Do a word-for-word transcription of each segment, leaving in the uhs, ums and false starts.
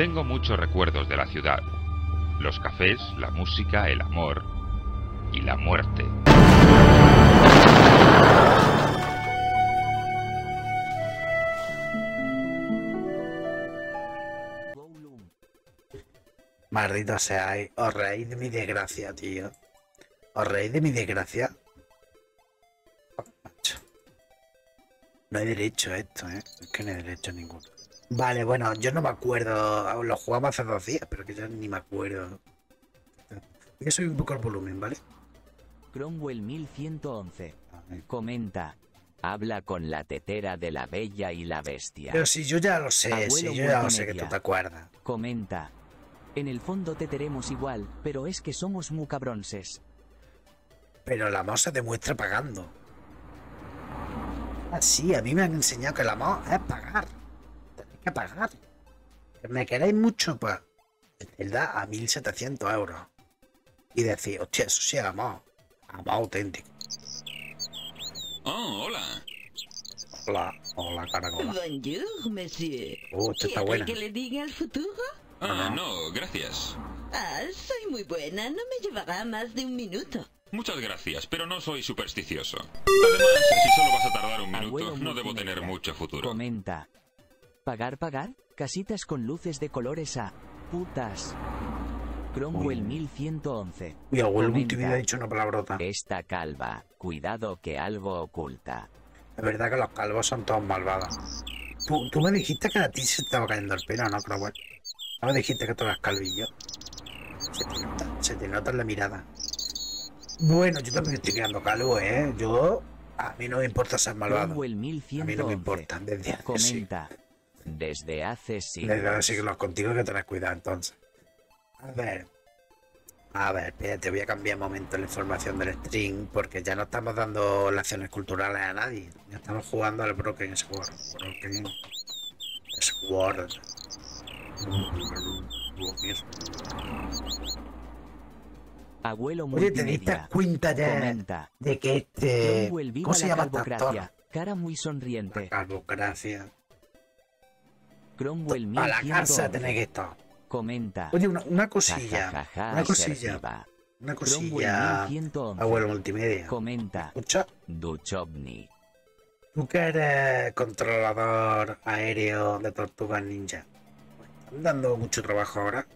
Tengo muchos recuerdos de la ciudad. Los cafés, la música, el amor y la muerte. Maldito seáis, os reís de mi desgracia, tío. ¿Os reís de mi desgracia? Oh, macho. No hay derecho a esto, ¿eh? Es que no hay derecho a ninguno. Vale, bueno, yo no me acuerdo. Lo jugamos hace dos días, pero que ya ni me acuerdo. Voy a subir un poco el volumen, ¿vale? Cromwell mil ciento once. Comenta. Habla con la tetera de la Bella y la Bestia. Pero si yo ya lo sé, Abuelo si yo ya lo sé que tú te acuerdas. Comenta. En el fondo teteremos igual, pero es que somos muy cabronses. Pero el amor se demuestra pagando. Ah, sí, a mí me han enseñado que el amor es pagar. Tenéis que pagar. Me queréis mucho, pues. Él da a mil setecientos euros. Y decir, hostia, eso sí es amor. Amor auténtico. Oh, hola. Hola, hola, caracola. Bonjour, monsieur. Oh, esto está buena. ¿Qué le diga al futuro? Ah, no, gracias. Ah, soy muy buena, no me llevará más de un minuto. Muchas gracias, pero no soy supersticioso. Además, si solo vas a tardar un minuto, no debo tener mucho futuro. Comenta. Pagar, pagar, casitas con luces de colores a putas. Cromwell mil ciento once. Mi abuelo me hubiera dicho una palabrota. Esta calva, cuidado que algo oculta. Es verdad que los calvos son todos malvados. Tú, tú me dijiste que a ti se estaba cayendo el pelo, ¿no, Cromwell? No me dijiste que tú eras calvillo. Se te nota, se te nota en la mirada. Bueno, yo también estoy quedando calvo, ¿eh? Yo... A mí no me importa ser malvado. A mí no me importa. Desde hace Comenta. Sí. Desde hace sí. Desde hace sí que los contigo que tenés cuidado, entonces. A ver. A ver, espérate, voy a cambiar un momento la información del stream, porque ya no estamos dando lecciones culturales a nadie. Ya estamos jugando al Broken Sword. Broken Sword. Abuelo Oye, ¿te diste cuenta ya Comenta. De que este... No ¿Cómo se llama esta actora? Cara muy sonriente. La calvocracia. Cromwell a la cárcel tenés que estar. Comenta. Oye, una, una cosilla. Ja, ja, ja, una cosilla. Una cosilla. Abuelo multimedia. Comenta. ¿Escucha? Duchovny. Tú que eres controlador aéreo de tortugas ninja. ¿Están dando mucho trabajo ahora?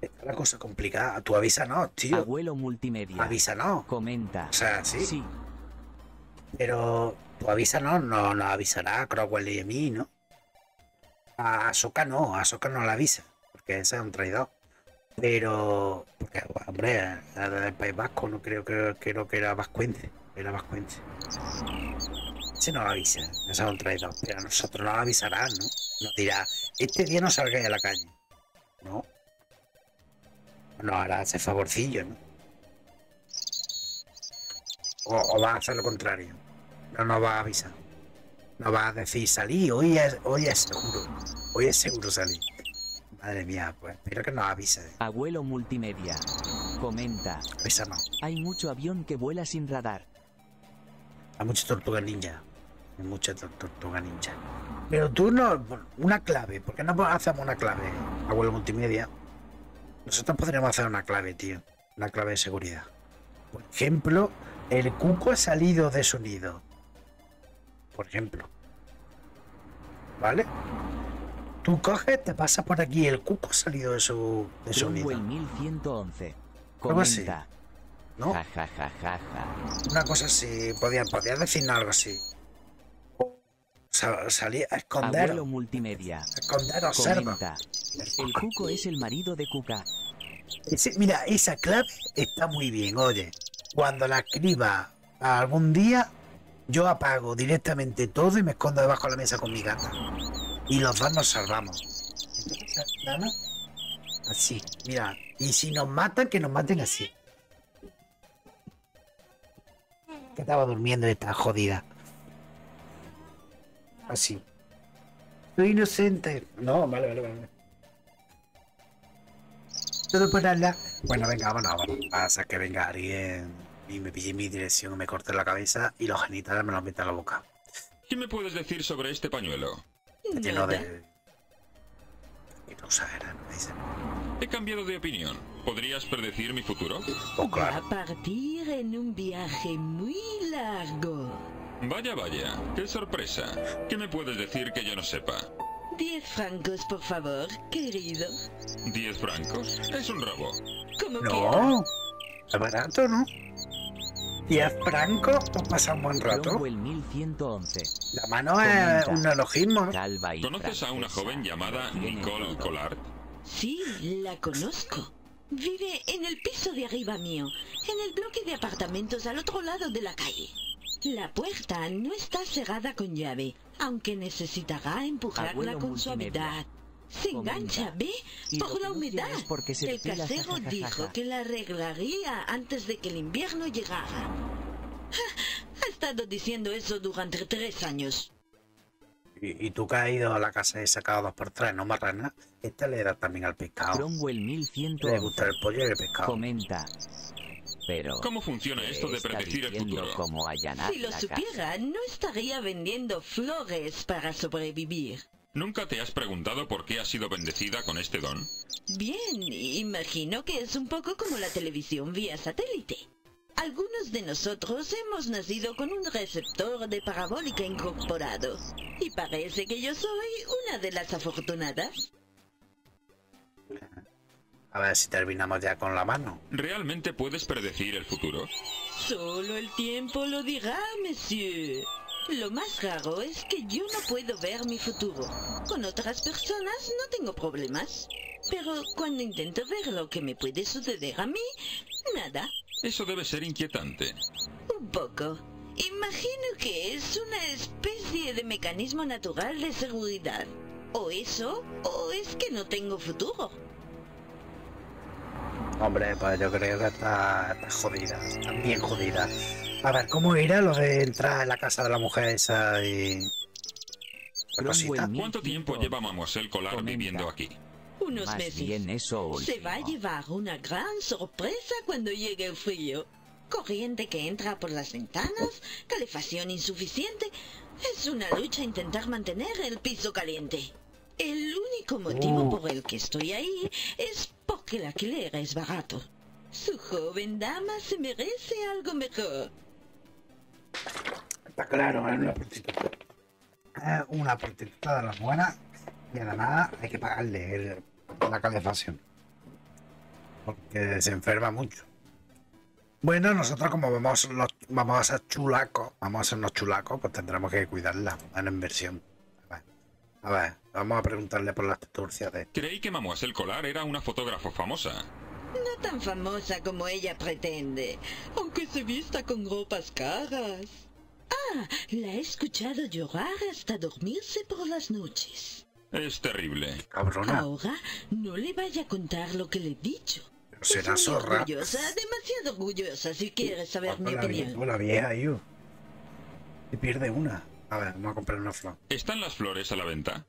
Está la cosa complicada. Tú avísanos, tío. Abuelo multimedia. Avísanos. Comenta. O sea, sí. Sí. Pero tú avísanos, no nos avisará a Cromwell y a mí, ¿no? A Ahsoka no, a Ahsoka no la avisa, porque ese es un traidor. Pero, porque, hombre, era del País Vasco, no creo, creo, creo que era vascuense. Era vascuense. Si nos avisa, nos ha traído, pero a nosotros nos avisarán, ¿no? Nos dirá, este día no salgáis a la calle, ¿no? Nos hará ese favorcillo, ¿no? O, o va a hacer lo contrario, no nos va a avisar. Nos va a decir, salí, hoy es, hoy es seguro, hoy es seguro salir. Madre mía, pues espero que nos avise. Abuelo multimedia, comenta. Avísanos. Hay mucho avión que vuela sin radar. Hay mucha tortuga ninja. Hay mucha tortuga ninja. Pero tú no... Una clave. ¿Por qué no hacemos una clave? Abuelo multimedia. Nosotros podríamos hacer una clave, tío. Una clave de seguridad. Por ejemplo, el cuco ha salido de su nido. Por ejemplo. ¿Vale? Tú coges, te pasas por aquí. El cuco ha salido de su, de su nido. mil ciento once. ¿Cómo así? ¿No? Ja, ja, ja, ja, ja. Una cosa así, podías podía decir algo así. Sal, salir a esconder. Abuelo multimedia. Esconderos, cerdo. El cuco es el marido de Cuca. Ese, mira, esa clave está muy bien, oye. Cuando la escriba algún día, yo apago directamente todo y me escondo debajo de la mesa con mi gata. Y los dos nos salvamos. Así, mira. Y si nos matan, que nos maten así. Que estaba durmiendo esta jodida. Así. Soy inocente. No, vale, vale, vale. Todo por allá. Bueno, venga, vámonos, vámonos. Pasa que venga alguien y me pille en mi dirección, me corte la cabeza y los genitales me los meta en la boca. ¿Qué me puedes decir sobre este pañuelo? Está lleno de... He cambiado de opinión. ¿Podrías predecir mi futuro? Oh, claro. Va a partir en un viaje muy largo. Vaya, vaya. Qué sorpresa. ¿Qué me puedes decir que yo no sepa? Diez francos, por favor, querido. ¿Diez francos? Es un robo. ¿Cómo no? Es barato, ¿no? Diez francos, pues pasa un buen rato. mil ciento once. La mano es un neologismo. ¿Conoces a una joven llamada Nicole Collard? Sí, la conozco. Vive en el piso de arriba mío, en el bloque de apartamentos al otro lado de la calle. La puerta no está cerrada con llave, aunque necesitará empujarla con suavidad. Se engancha, ¿ve? Por la humedad. El casero dijo que la arreglaría antes de que el invierno llegara. Ha estado diciendo eso durante tres años. Y, y tú que has ido a la casa y has sacado dos por tres, no marrana. Esta le da también al pescado. Cromwell mil ciento. Le gusta el pollo y el pescado. Comenta. Pero ¿cómo funciona esto de predecir el futuro? Como si lo supiera, casa. No estaría vendiendo flores para sobrevivir. ¿Nunca te has preguntado por qué has sido bendecida con este don? Bien, imagino que es un poco como la televisión vía satélite. Algunos de nosotros hemos nacido con un receptor de parabólica incorporado. Y parece que yo soy una de las afortunadas. A ver si terminamos ya con la mano. ¿Realmente puedes predecir el futuro? Solo el tiempo lo dirá, monsieur. Lo más raro es que yo no puedo ver mi futuro. Con otras personas no tengo problemas. Pero cuando intento ver lo que me puede suceder a mí, nada. Eso debe ser inquietante. Un poco. Imagino que es una especie de mecanismo natural de seguridad. O eso, o es que no tengo futuro. Hombre, pues yo creo que está, está jodida, está bien jodida. A ver, ¿cómo era lo de entrar en la casa de la mujer esa y... ¿Cuánto tiempo lleva Mademoiselle Collard viviendo aquí? Unos meses. Se va a llevar una gran sorpresa cuando llegue el frío. Corriente que entra por las ventanas, calefacción insuficiente. Es una lucha intentar mantener el piso caliente. El único motivo por el que estoy ahí es porque el alquiler es barato. Su joven dama se merece algo mejor. Está claro, es una prostituta. Es una prostituta de las buenas y a la nada hay que pagarle el, la calefacción. Porque se enferma mucho. Bueno, nosotros como vamos, los, vamos a ser chulacos, vamos a ser unos chulacos, pues tendremos que cuidarla, una inversión. A ver, vamos a preguntarle por las turcias de... Creí que Mademoiselle Collard era una fotógrafa famosa. No tan famosa como ella pretende, aunque se vista con ropas caras. Ah, la he escuchado llorar hasta dormirse por las noches. Es terrible. Cabrona. Ahora no le vaya a contar lo que le he dicho. Pero será zorra. Orgullosa, demasiado orgullosa si quieres saber mi opinión. Hola vieja, yo. Te pierde una. A ver, vamos a comprar una flor. ¿Están las flores a la venta?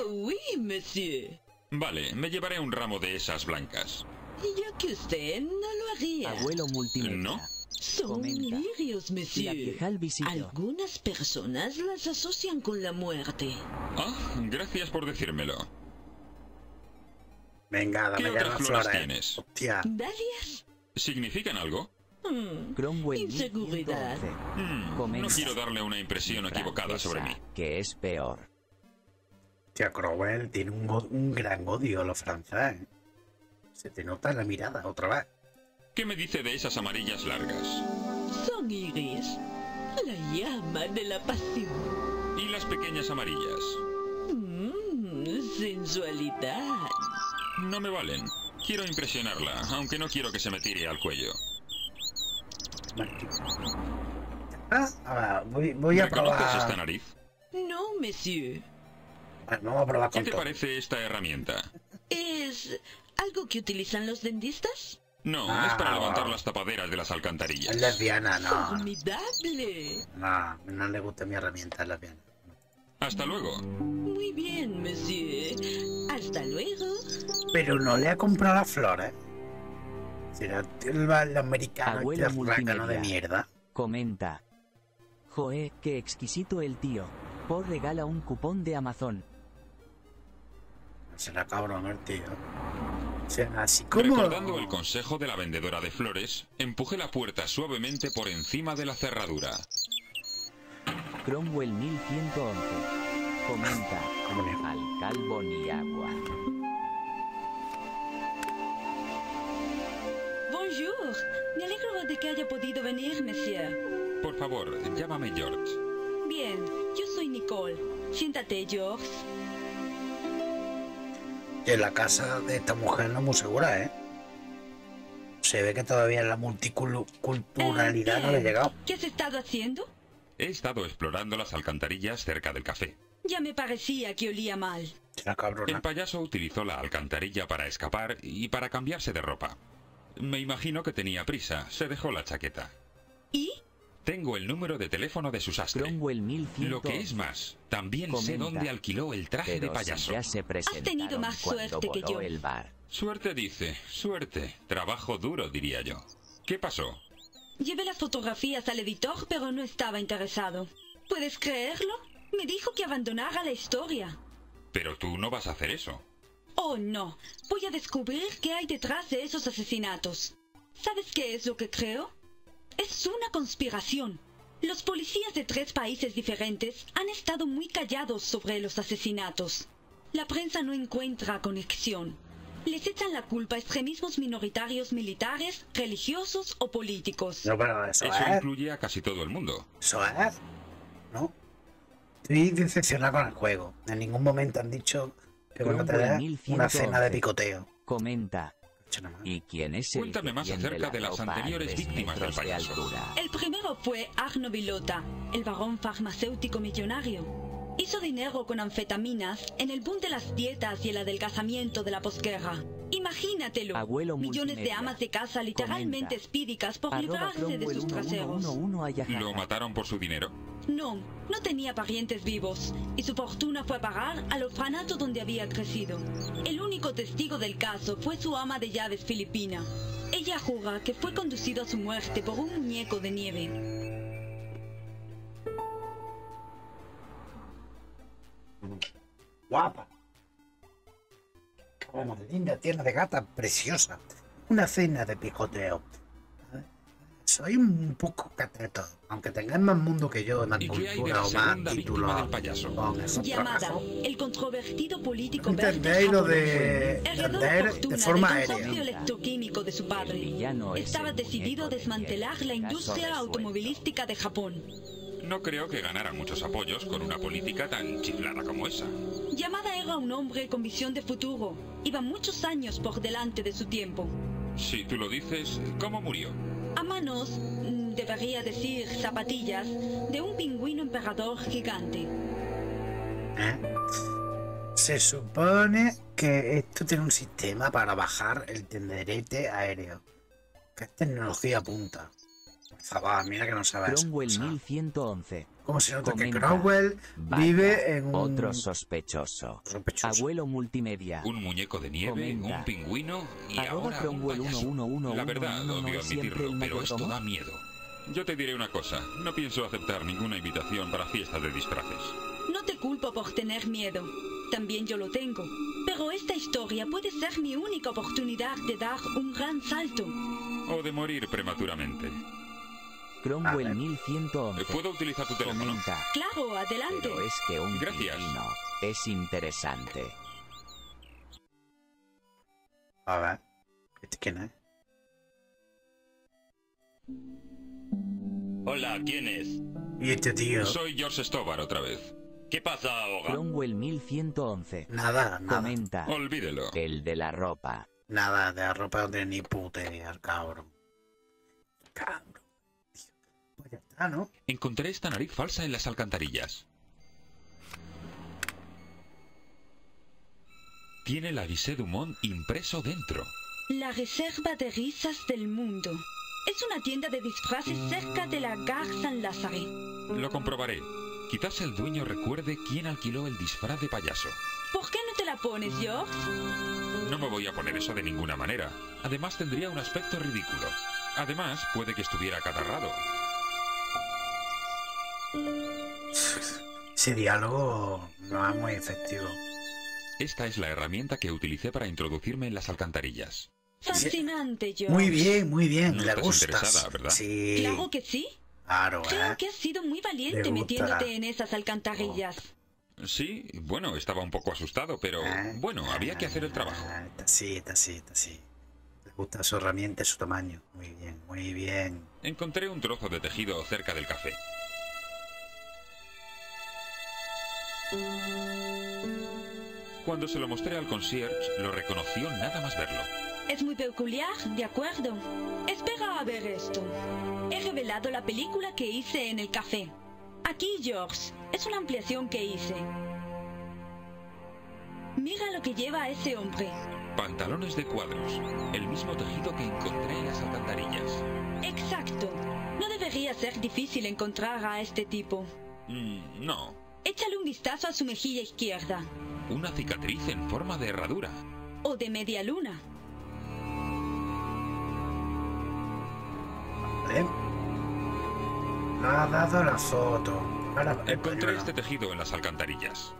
Oh, oui, monsieur. Vale, me llevaré un ramo de esas blancas. Yo que usted no lo haría. Abuelo multimedia. ¿No? Son lirios, monsieur. Algunas personas las asocian con la muerte. Ah, gracias por decírmelo. Venga, dame. ¿Qué otras flores tienes? Hostia. ¿Dalias? ¿Significan algo? Mm, inseguridad. Mm, no quiero darle una impresión equivocada sobre mí. Que es peor. Tía, Crowell tiene un, un gran odio a los franceses. Se te nota en la mirada otra vez. ¿Qué me dice de esas amarillas largas? Son iris, la llama de la pasión. ¿Y las pequeñas amarillas? Mm, sensualidad. No me valen. Quiero impresionarla, aunque no quiero que se me tire al cuello. Ah, ahora voy, voy a probar. ¿Conoces esta nariz? No, monsieur. Ah, vamos a probar con ¿Qué te todo. parece esta herramienta? ¿Es algo que utilizan los dentistas? No, ah, es para levantar las tapaderas de las alcantarillas. Es lesbiana, no. ¡Formidable! No, no le gusta mi herramienta, es lesbiana. Hasta luego. Muy bien, monsieur. Hasta luego. Pero no le ha comprado las flores, ¿eh? Será el, el americano. Abuelo multimedia de mierda. Comenta. Joe, qué exquisito el tío. Paul regala un cupón de Amazon. Será cabrón el tío. Será así. ¿Cómo? Recordando el consejo de la vendedora de flores, empujé la puerta suavemente por encima de la cerradura. Cromwell mil ciento once. Comenta. Al calvo ni agua. Bonjour. Me alegro de que haya podido venir, monsieur. Por favor, llámame George. Bien, yo soy Nicole. Siéntate, George. En la casa de esta mujer no es muy segura, ¿eh? Se ve que todavía la multiculturalidad eh, eh, no le ha llegado. ¿Qué has estado haciendo? He estado explorando las alcantarillas cerca del café. Ya me parecía que olía mal. La cabrona. El payaso utilizó la alcantarilla para escapar y para cambiarse de ropa. Me imagino que tenía prisa, se dejó la chaqueta. ¿Y? Tengo el número de teléfono de su sastre. Lo que es más, también comenta, sé dónde alquiló el traje de payaso. Si ya se has tenido más suerte que yo. El bar. Suerte dice, suerte. Trabajo duro, diría yo. ¿Qué pasó? Llevé las fotografías al editor, pero no estaba interesado. ¿Puedes creerlo? Me dijo que abandonara la historia. Pero tú no vas a hacer eso. Oh, no. Voy a descubrir qué hay detrás de esos asesinatos. ¿Sabes qué es lo que creo? Es una conspiración. Los policías de tres países diferentes han estado muy callados sobre los asesinatos. La prensa no encuentra conexión. Les echan la culpa a extremismos minoritarios militares, religiosos o políticos. No, pero eso, eso es. Incluye a casi todo el mundo. Eso es. ¿No? Estoy decepcionado con el juego. En ningún momento han dicho que van a tener una cena de picoteo. Comenta. ¿Y quién es el Cuéntame más acerca de, la de las anteriores víctimas del payaso. El primero fue Arnaud Villette, el varón farmacéutico millonario. Hizo dinero con anfetaminas en el boom de las dietas y el adelgazamiento de la posguerra. Imagínatelo. Abuelo millones de amas de casa literalmente espídicas por librarse de sus traseros. ¿Lo mataron por su dinero? No, no tenía parientes vivos y su fortuna fue a pagar al orfanato donde había crecido. El único testigo del caso fue su ama de llaves filipina. Ella jura que fue conducido a su muerte por un muñeco de nieve. Guapa. Como de linda tierna de gata, preciosa. Una cena de picoteo. Soy un poco cateto, aunque tengáis más mundo que yo en la cultura o más título. Llamada, el controvertido político entendéis lo de entender de forma aérea. Electroquímico de su padre. Estaba decidido a desmantelar la industria automovilística de Japón. No creo que ganara muchos apoyos con una política tan chiflada como esa. Yamada era un hombre con visión de futuro. Iba muchos años por delante de su tiempo. Si tú lo dices, ¿cómo murió? A manos, debería decir zapatillas, de un pingüino emperador gigante. ¿Eh? Se supone que esto tiene un sistema para bajar el tenderete aéreo. Que es tecnología punta. Por favor, mira que no sabes. Cromwell mil ciento once. Como se nota que Cromwell vive en un... Otro sospechoso. sospechoso. Abuelo multimedia. Un muñeco de nieve, comenta, un pingüino y ahora, ahora un payaso. uno uno uno La verdad, odio admitirlo, pero esto da miedo. Yo te diré una cosa. No pienso aceptar ninguna invitación para fiestas de disfraces. No te culpo por tener miedo. También yo lo tengo. Pero esta historia puede ser mi única oportunidad de dar un gran salto. O de morir prematuramente. Cromwell mil ciento once. ¿Puedo utilizar tu teléfono? Comenta, claro, adelante. Pero es que un Gracias. Pingüino es interesante. A ver, ¿este quién es? Hola, ¿quién es? ¿Y este tío? Soy George Stobbart otra vez. ¿Qué pasa, abogado? Cromwell mil ciento once. Nada, nada. Comenta. Olvídelo. El de la ropa. Nada, de la ropa no tiene ni putería, cabrón. Cabrón. Ya está, ¿no? Encontré esta nariz falsa en las alcantarillas. Tiene la Guise d'Un Monde impreso dentro. La reserva de risas del mundo. Es una tienda de disfraces cerca de la Gare Saint-Lazare. Lo comprobaré. Quizás el dueño recuerde quién alquiló el disfraz de payaso. ¿Por qué no te la pones, George? No me voy a poner eso de ninguna manera. Además tendría un aspecto ridículo. Además puede que estuviera acatarrado. ese diálogo no es muy efectivo. Esta es la herramienta que utilicé para introducirme en las alcantarillas. Fascinante, George. Muy bien, muy bien. No le gustas, ¿verdad? Sí. Claro que sí. Claro, Creo eh. que has sido muy valiente metiéndote en esas alcantarillas. Oh. Sí, bueno, estaba un poco asustado, pero eh, bueno, había eh, que hacer el trabajo. Sí, está sí, está sí. Le gusta su herramienta, su tamaño. Muy bien, muy bien. Encontré un trozo de tejido cerca del café. Cuando se lo mostré al concierge, lo reconoció nada más verlo. Es muy peculiar, de acuerdo. Espera a ver esto. He revelado la película que hice en el café. Aquí, George, es una ampliación que hice. Mira lo que lleva ese hombre. Pantalones de cuadros, el mismo tejido que encontré en las alcantarillas. Exacto. No debería ser difícil encontrar a este tipo. Mm, no. Échale un vistazo a su mejilla izquierda. Una cicatriz en forma de herradura. O de media luna. ¿Eh? No ha dado la foto. Ahora, Encontré este tejido en las alcantarillas.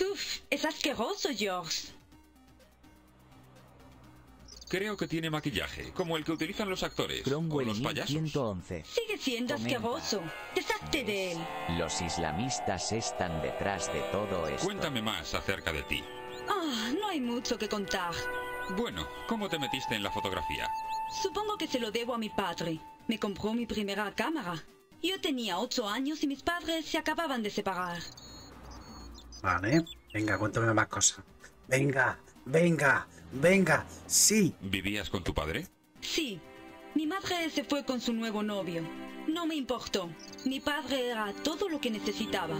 Uf, es asqueroso, George. Creo que tiene maquillaje, como el que utilizan los actores o los payasos. ciento once. Sigue siendo Comenta. asqueroso. Deshazte de él. Los islamistas están detrás de todo esto. Cuéntame más acerca de ti. Oh, no hay mucho que contar. Bueno, ¿cómo te metiste en la fotografía? Supongo que se lo debo a mi padre. Me compró mi primera cámara. Yo tenía ocho años y mis padres se acababan de separar. Vale, venga, cuéntame más cosas. Venga, venga, venga, sí. ¿Vivías con tu padre? Sí, mi madre se fue con su nuevo novio. No me importó. Mi padre era todo lo que necesitaba.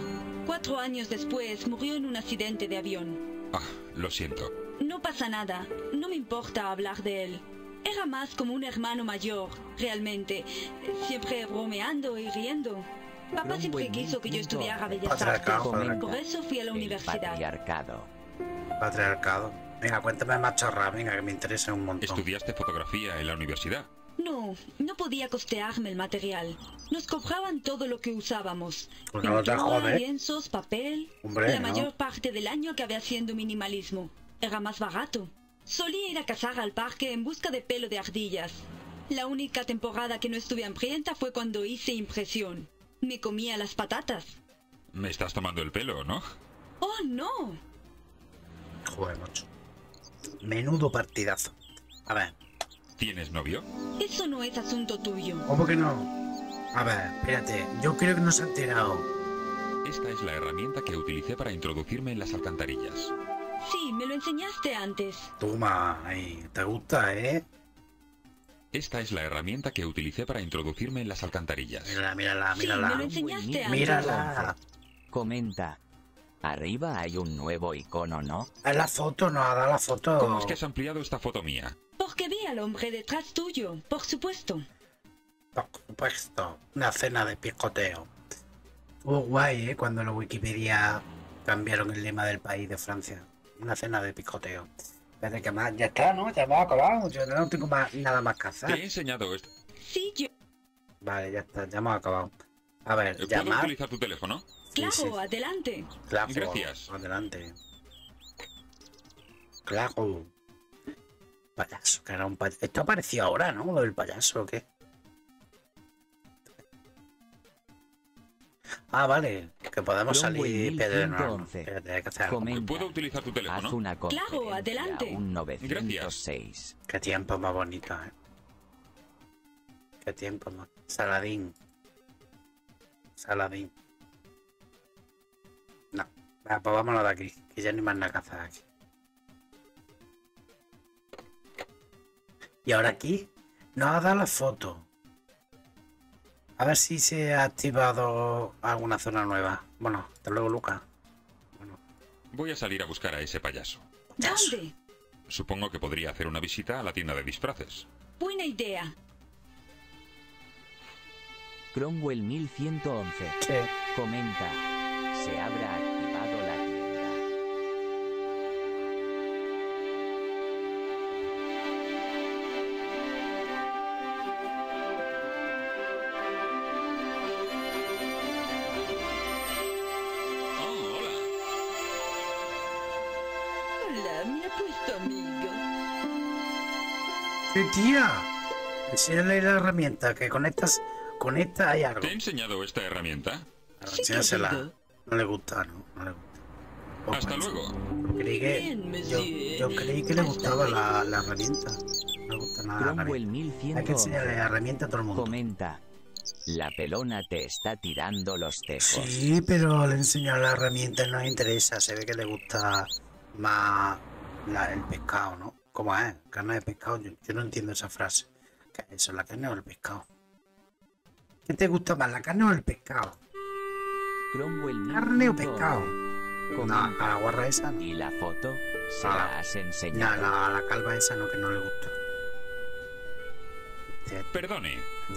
Cuatro años después murió en un accidente de avión. Ah, lo siento. No pasa nada, no me importa hablar de él. Era más como un hermano mayor, realmente, siempre bromeando y riendo. Papá siempre quiso que yo estudiara Bellas Artes, por eso fui a la universidad. Patriarcado. Patriarcado. Venga, cuéntame más charra, venga, que me interesa un montón. ¿Estudiaste fotografía en la universidad? No, no podía costearme el material. Nos cobraban todo lo que usábamos. Pues no te jodes. Lienzos, papel. Hombre, la mayor ¿no? parte del año que había haciendo minimalismo. Era más barato. Solía ir a cazar al parque en busca de pelo de ardillas. La única temporada que no estuve hambrienta fue cuando hice impresión. Me comía las patatas. Me estás tomando el pelo, ¿no? ¡Oh, no! Joder, macho. Menudo partidazo. A ver. ¿Tienes novio? Eso no es asunto tuyo. ¿Cómo que no? A ver, espérate. Yo creo que no se ha enterado. Esta es la herramienta que utilicé para introducirme en las alcantarillas. Sí, me lo enseñaste antes. Toma, ay, te gusta, ¿eh? Esta es la herramienta que utilicé para introducirme en las alcantarillas. Mírala, mírala, mírala. Sí, me lo enseñaste antes. Mírala. Comenta. Arriba hay un nuevo icono, ¿no? Es la foto, no, da la foto. ¿Cómo es que has ampliado esta foto mía? Porque vi al hombre detrás tuyo, por supuesto. Por supuesto. Una cena de picoteo. Fue guay, ¿eh? Cuando la Wikipedia cambiaron el lema del país de Francia. Una cena de picoteo. Espérate que más. Ya está, ¿no? Ya hemos acabado. Yo no tengo más, nada más que hacer. Te he enseñado esto. Sí, yo. Vale, ya está. Ya hemos acabado. A ver, ¿puedo llamar? utilizar tu teléfono? Claro, sí, sí. adelante. Claro, gracias. Adelante. Claro. Payaso, que era un payaso. Esto apareció ahora, ¿no? Lo del payaso, ¿o qué? Ah, vale, que podemos salir de nuevo. ¿Puedo utilizar tu teléfono? Una claro, adelante. Un gracias. Qué tiempo más bonito, ¿eh? Qué tiempo más. Saladín. Saladín. No, ah, pues vámonos de aquí, que ya ni más nada que hacer aquí. Y ahora aquí nos ha dado la foto. A ver si se ha activado alguna zona nueva. Bueno, hasta luego, Luca. Bueno. Voy a salir a buscar a ese payaso. ¿Dónde? Supongo que podría hacer una visita a la tienda de disfraces. Buena idea. Cromwell mil ciento once. ¿Qué? Comenta. Se habrá activado la Hola, mi apuesto amigo. ¡Sí, tía! Enséñale la herramienta que conectas con esta hay algo. ¿Te he enseñado esta herramienta? Sí, enséñasela. No le gusta, no, no le gusta. Ponga. Hasta luego. Creí que, yo, yo creí que le gustaba la, la herramienta. No le gusta nada la herramienta. Hay que enseñarle la herramienta a todo el mundo. Comenta. La pelona te está tirando los tejos. Sí, pero le enseño la herramienta, no le interesa. Se ve que le gusta más la, el pescado, ¿no? ¿Cómo es? Carne de pescado. Yo, yo no entiendo esa frase. ¿Qué es eso? ¿La carne o el pescado? ¿Qué te gusta más, la carne o el pescado? Cromwell, ¿carne o pescado? Comenta. No, a la guarra esa no. ¿Y la foto? ¿Se ah, la has enseñado? No, la, la calva esa no, que no le gusta. Perdone.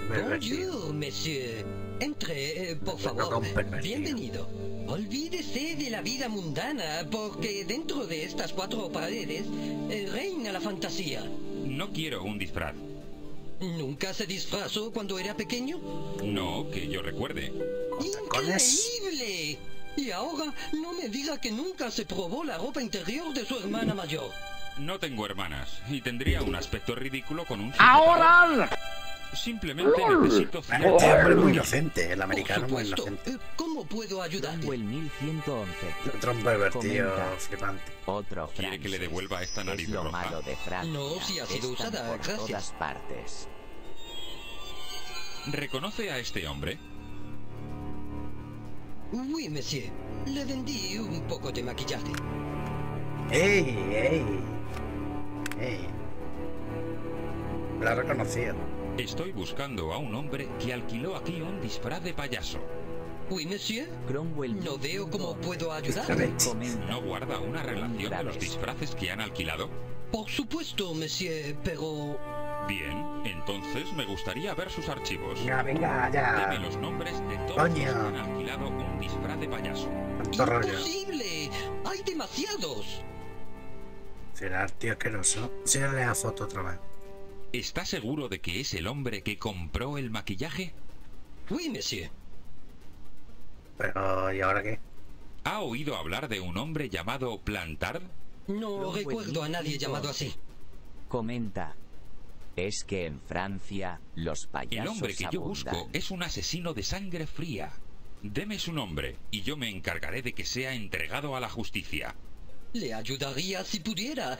Bonjour, monsieur. Entre, eh, por favor. Bienvenido. Olvídese de la vida mundana, porque dentro de estas cuatro paredes eh, reina la fantasía. No quiero un disfraz. ¿Nunca se disfrazó cuando era pequeño? No, que yo recuerde. ¡Increíble! Y ahora no me diga que nunca se probó la ropa interior de su hermana mayor. No tengo hermanas y tendría un aspecto ridículo con un... ¡Ahora! Simplemente necesito... Este hombre es muy inocente, el americano es muy inocente. ¿Cómo puedo ayudarte? El mil ciento once. El trompo divertido, flipante. Otro Francis. ¿Quiere que le devuelva esta nariz roja? Es lo malo de Francia. No, si ha sido usada, por gracias. Todas partes. ¿Reconoce a este hombre? Oui, monsieur. Le vendí un poco de maquillaje. ¡Ey! ¡Ey! ¡Ey! Me la he reconocido. Estoy buscando a un hombre que alquiló aquí un disfraz de payaso. Oui, monsieur. Cromwell. No veo cómo puedo ayudarle. ¿No guarda una relación de los disfraces que han alquilado? Por supuesto, monsieur, pero... Bien, entonces me gustaría ver sus archivos. Ya, venga, ya. Deme los nombres de todos los que han alquilado un disfraz de payaso. ¡Imposible! ¡Hay demasiados! Será el tío asqueroso. Enséñale la foto otra vez. ¿Está seguro de que es el hombre que compró el maquillaje? Oui, monsieur. Pero, ¿y ahora qué? ¿Ha oído hablar de un hombre llamado Plantard? No recuerdo a nadie llamado así. Comenta. Es que en Francia los payasos abundan. El hombre que yo busco es un asesino de sangre fría. Deme su nombre y yo me encargaré de que sea entregado a la justicia. Le ayudaría si pudiera...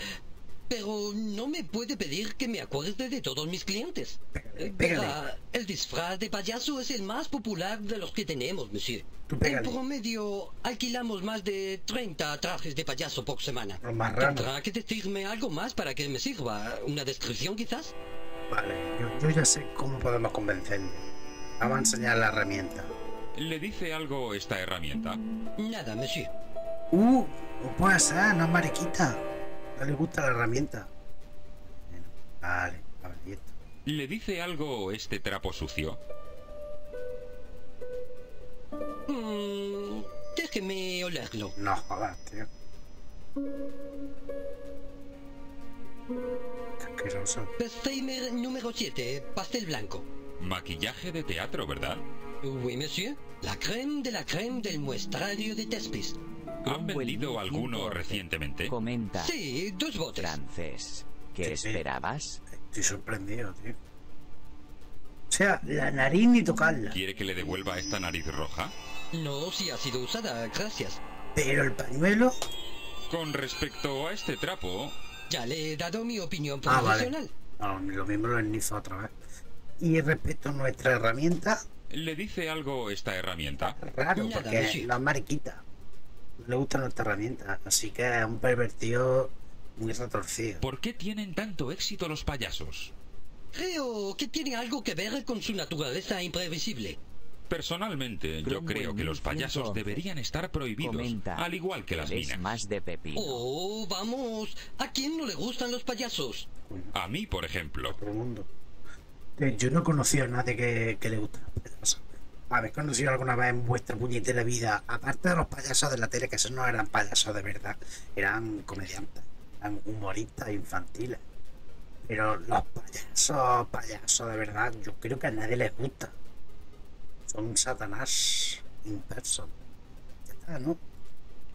Pero no me puede pedir que me acuerde de todos mis clientes. Pégale, pégale. Verá, el disfraz de payaso es el más popular de los que tenemos, monsieur. En promedio, alquilamos más de treinta trajes de payaso por semana. Tendrá que decirme algo más para que me sirva. ¿Una descripción, quizás? Vale, yo, yo ya sé cómo podemos convencerle. Vamos a enseñar la herramienta. ¿Le dice algo esta herramienta? Nada, monsieur. Uh, no puede ser, no es mariquita. No le gusta la herramienta. Vale, vale. ¿Le dice algo este trapo sucio? Mm, déjeme olerlo. No jodas, tío. Asqueroso. Besteimer número siete, pastel blanco. Maquillaje de teatro, ¿verdad? Oui, monsieur. La creme de la creme del muestrario de Tespis. ¿Han vendido alguno recientemente? Comenta. Sí, dos botes. Francés, ¿qué sí, esperabas? Estoy sorprendido, tío. O sea, la nariz ni tocarla. ¿Quiere que le devuelva esta nariz roja? No, si ha sido usada, gracias. ¿Pero el pañuelo? Con respecto a este trapo... Ya le he dado mi opinión profesional. Ah, vale. No, lo mismo lo ennizo otra vez. Y respecto a nuestra herramienta... ¿Le dice algo esta herramienta? Raro, nada, porque sí. La mariquita. Le gusta nuestra herramienta, así que es un pervertido muy retorcido. ¿Por qué tienen tanto éxito los payasos? Creo que tiene algo que ver con su naturaleza imprevisible. Personalmente, yo creo que los payasos deberían estar prohibidos, al igual que las minas. Oh, vamos, ¿a quién no le gustan los payasos? A mí, por ejemplo. Yo no conocía a nadie que, que le gusta los payasos. ¿Habéis conocido alguna vez en vuestra puñetera vida, aparte de los payasos de la tele, que esos no eran payasos de verdad, eran comediantes, eran humoristas infantiles? Pero los payasos, payasos de verdad, yo creo que a nadie les gusta. Son un Satanás in person. Ya está, ¿no?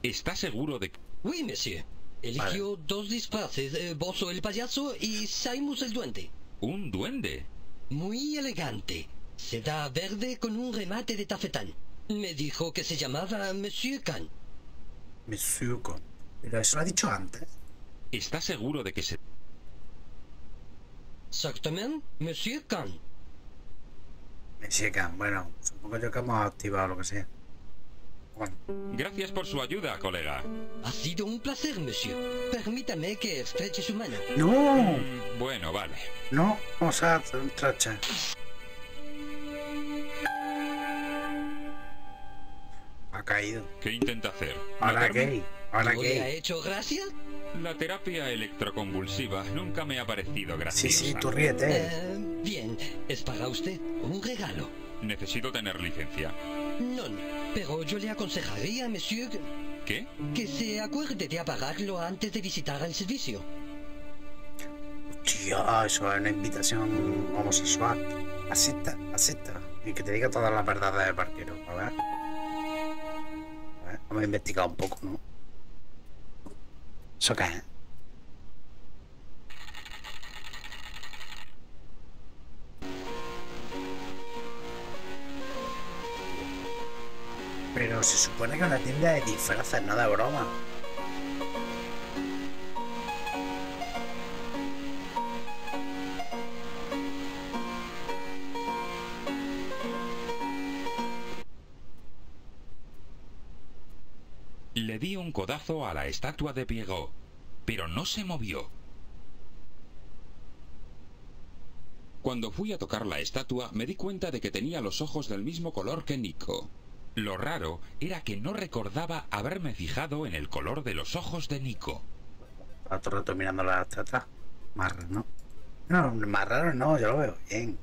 ¿Está seguro de que...? Oui, monsieur. Eligió vale. dos disfraces, eh, Bozo el payaso y Simus el duende. ¿Un duende? Muy elegante. Seda verde con un remate de tafetán. Me dijo que se llamaba Monsieur Khan. Monsieur Khan. Pero eso lo ha dicho antes. ¿Está seguro de que se...? Exactamente, Monsieur Khan. Monsieur Khan, bueno, supongo yo que hemos activado lo que sea. Bueno. Gracias por su ayuda, colega. Ha sido un placer, monsieur. Permítame que estreche su mano. ¡No! Mm, bueno, vale. No, o sea, tracha. Ha caído. ¿Qué intenta hacer? ¿Ahora qué? ¿Ahora qué? ¿Le ha hecho gracia? La terapia electroconvulsiva nunca me ha parecido graciosa. Sí, sí, tú ríete. Eh, bien, es para usted un regalo. Necesito tener licencia. No, no, pero yo le aconsejaría a monsieur... ¿Qué? Que se acuerde de apagarlo antes de visitar el servicio. Hostia, eso es una invitación homosexual. Acepta, acepta. Y que te diga todas las verdades de parquero, a ver. A ver, vamos a investigar un poco, ¿no? Eso cae. Pero se supone que es una tienda de disfraces, no de broma. Le di un codazo a la estatua de Piego, pero no se movió. Cuando fui a tocar la estatua, me di cuenta de que tenía los ojos del mismo color que Nico. Lo raro era que no recordaba haberme fijado en el color de los ojos de Nico. Está todo el rato mirando la estatua. Más raro, ¿no? No, más raro no, yo lo veo bien.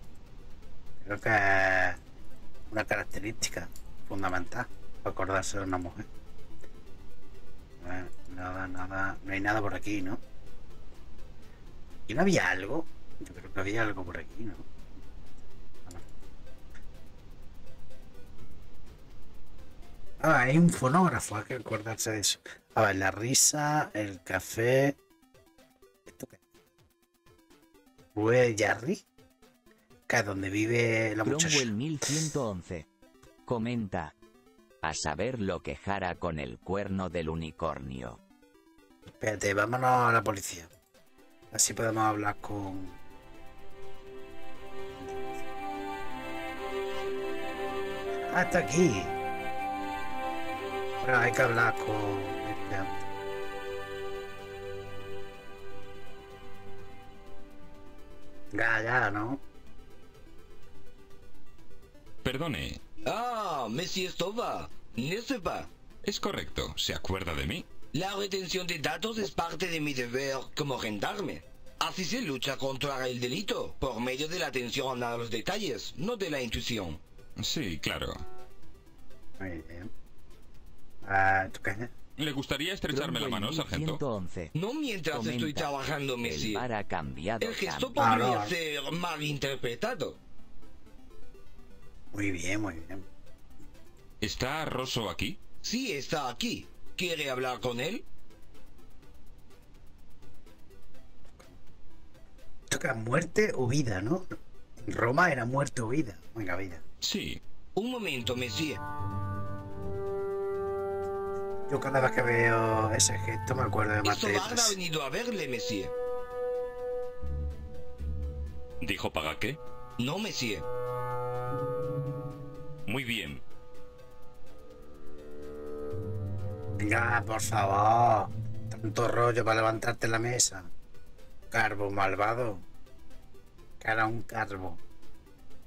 Creo que es una característica fundamental para acordarse de una mujer. Bueno, nada, nada, no hay nada por aquí, ¿no? ¿Y no había algo? Yo creo que había algo por aquí, ¿no? Ah, hay un fonógrafo, hay que acordarse de eso. A ver, la risa, el café... ¿Esto qué? ¿Rue Yarri? Acá es donde vive la muchacha. Cromwell mil ciento once. Comenta. A saber lo que jara con el cuerno del unicornio. Espérate, vámonos a la policía. Así podemos hablar con... Hasta aquí. Pero hay que hablar con este antes. Ya, ya, ¿no? Perdone. Ah, Messi Stobbart. Nesepa. Es correcto. ¿Se acuerda de mí? La retención de datos es parte de mi deber como gendarme. Así se lucha contra el delito, por medio de la atención a los detalles, no de la intuición. Sí, claro. Muy bien. Ah, ¿tú qué? ¿Le gustaría estrecharme la mano, sargento? ciento once. No mientras Comenta, estoy trabajando, Messi. El bar ha cambiado. El gesto cambia. podría ah, no. ser malinterpretado. Muy bien, muy bien. ¿Está Rosso aquí? Sí, está aquí. ¿Quiere hablar con él? Toca muerte o vida, ¿no? En Roma era muerte o vida. Venga, vida. Sí. Un momento, Messi. Yo cada vez que veo ese gesto me acuerdo de Mateo. ¿Ha venido a verle, Messi? ¿Dijo para qué? No, Messi. Muy bien. Venga, por favor. Tanto rollo para levantarte la mesa. Carbo malvado. Cara un carbo.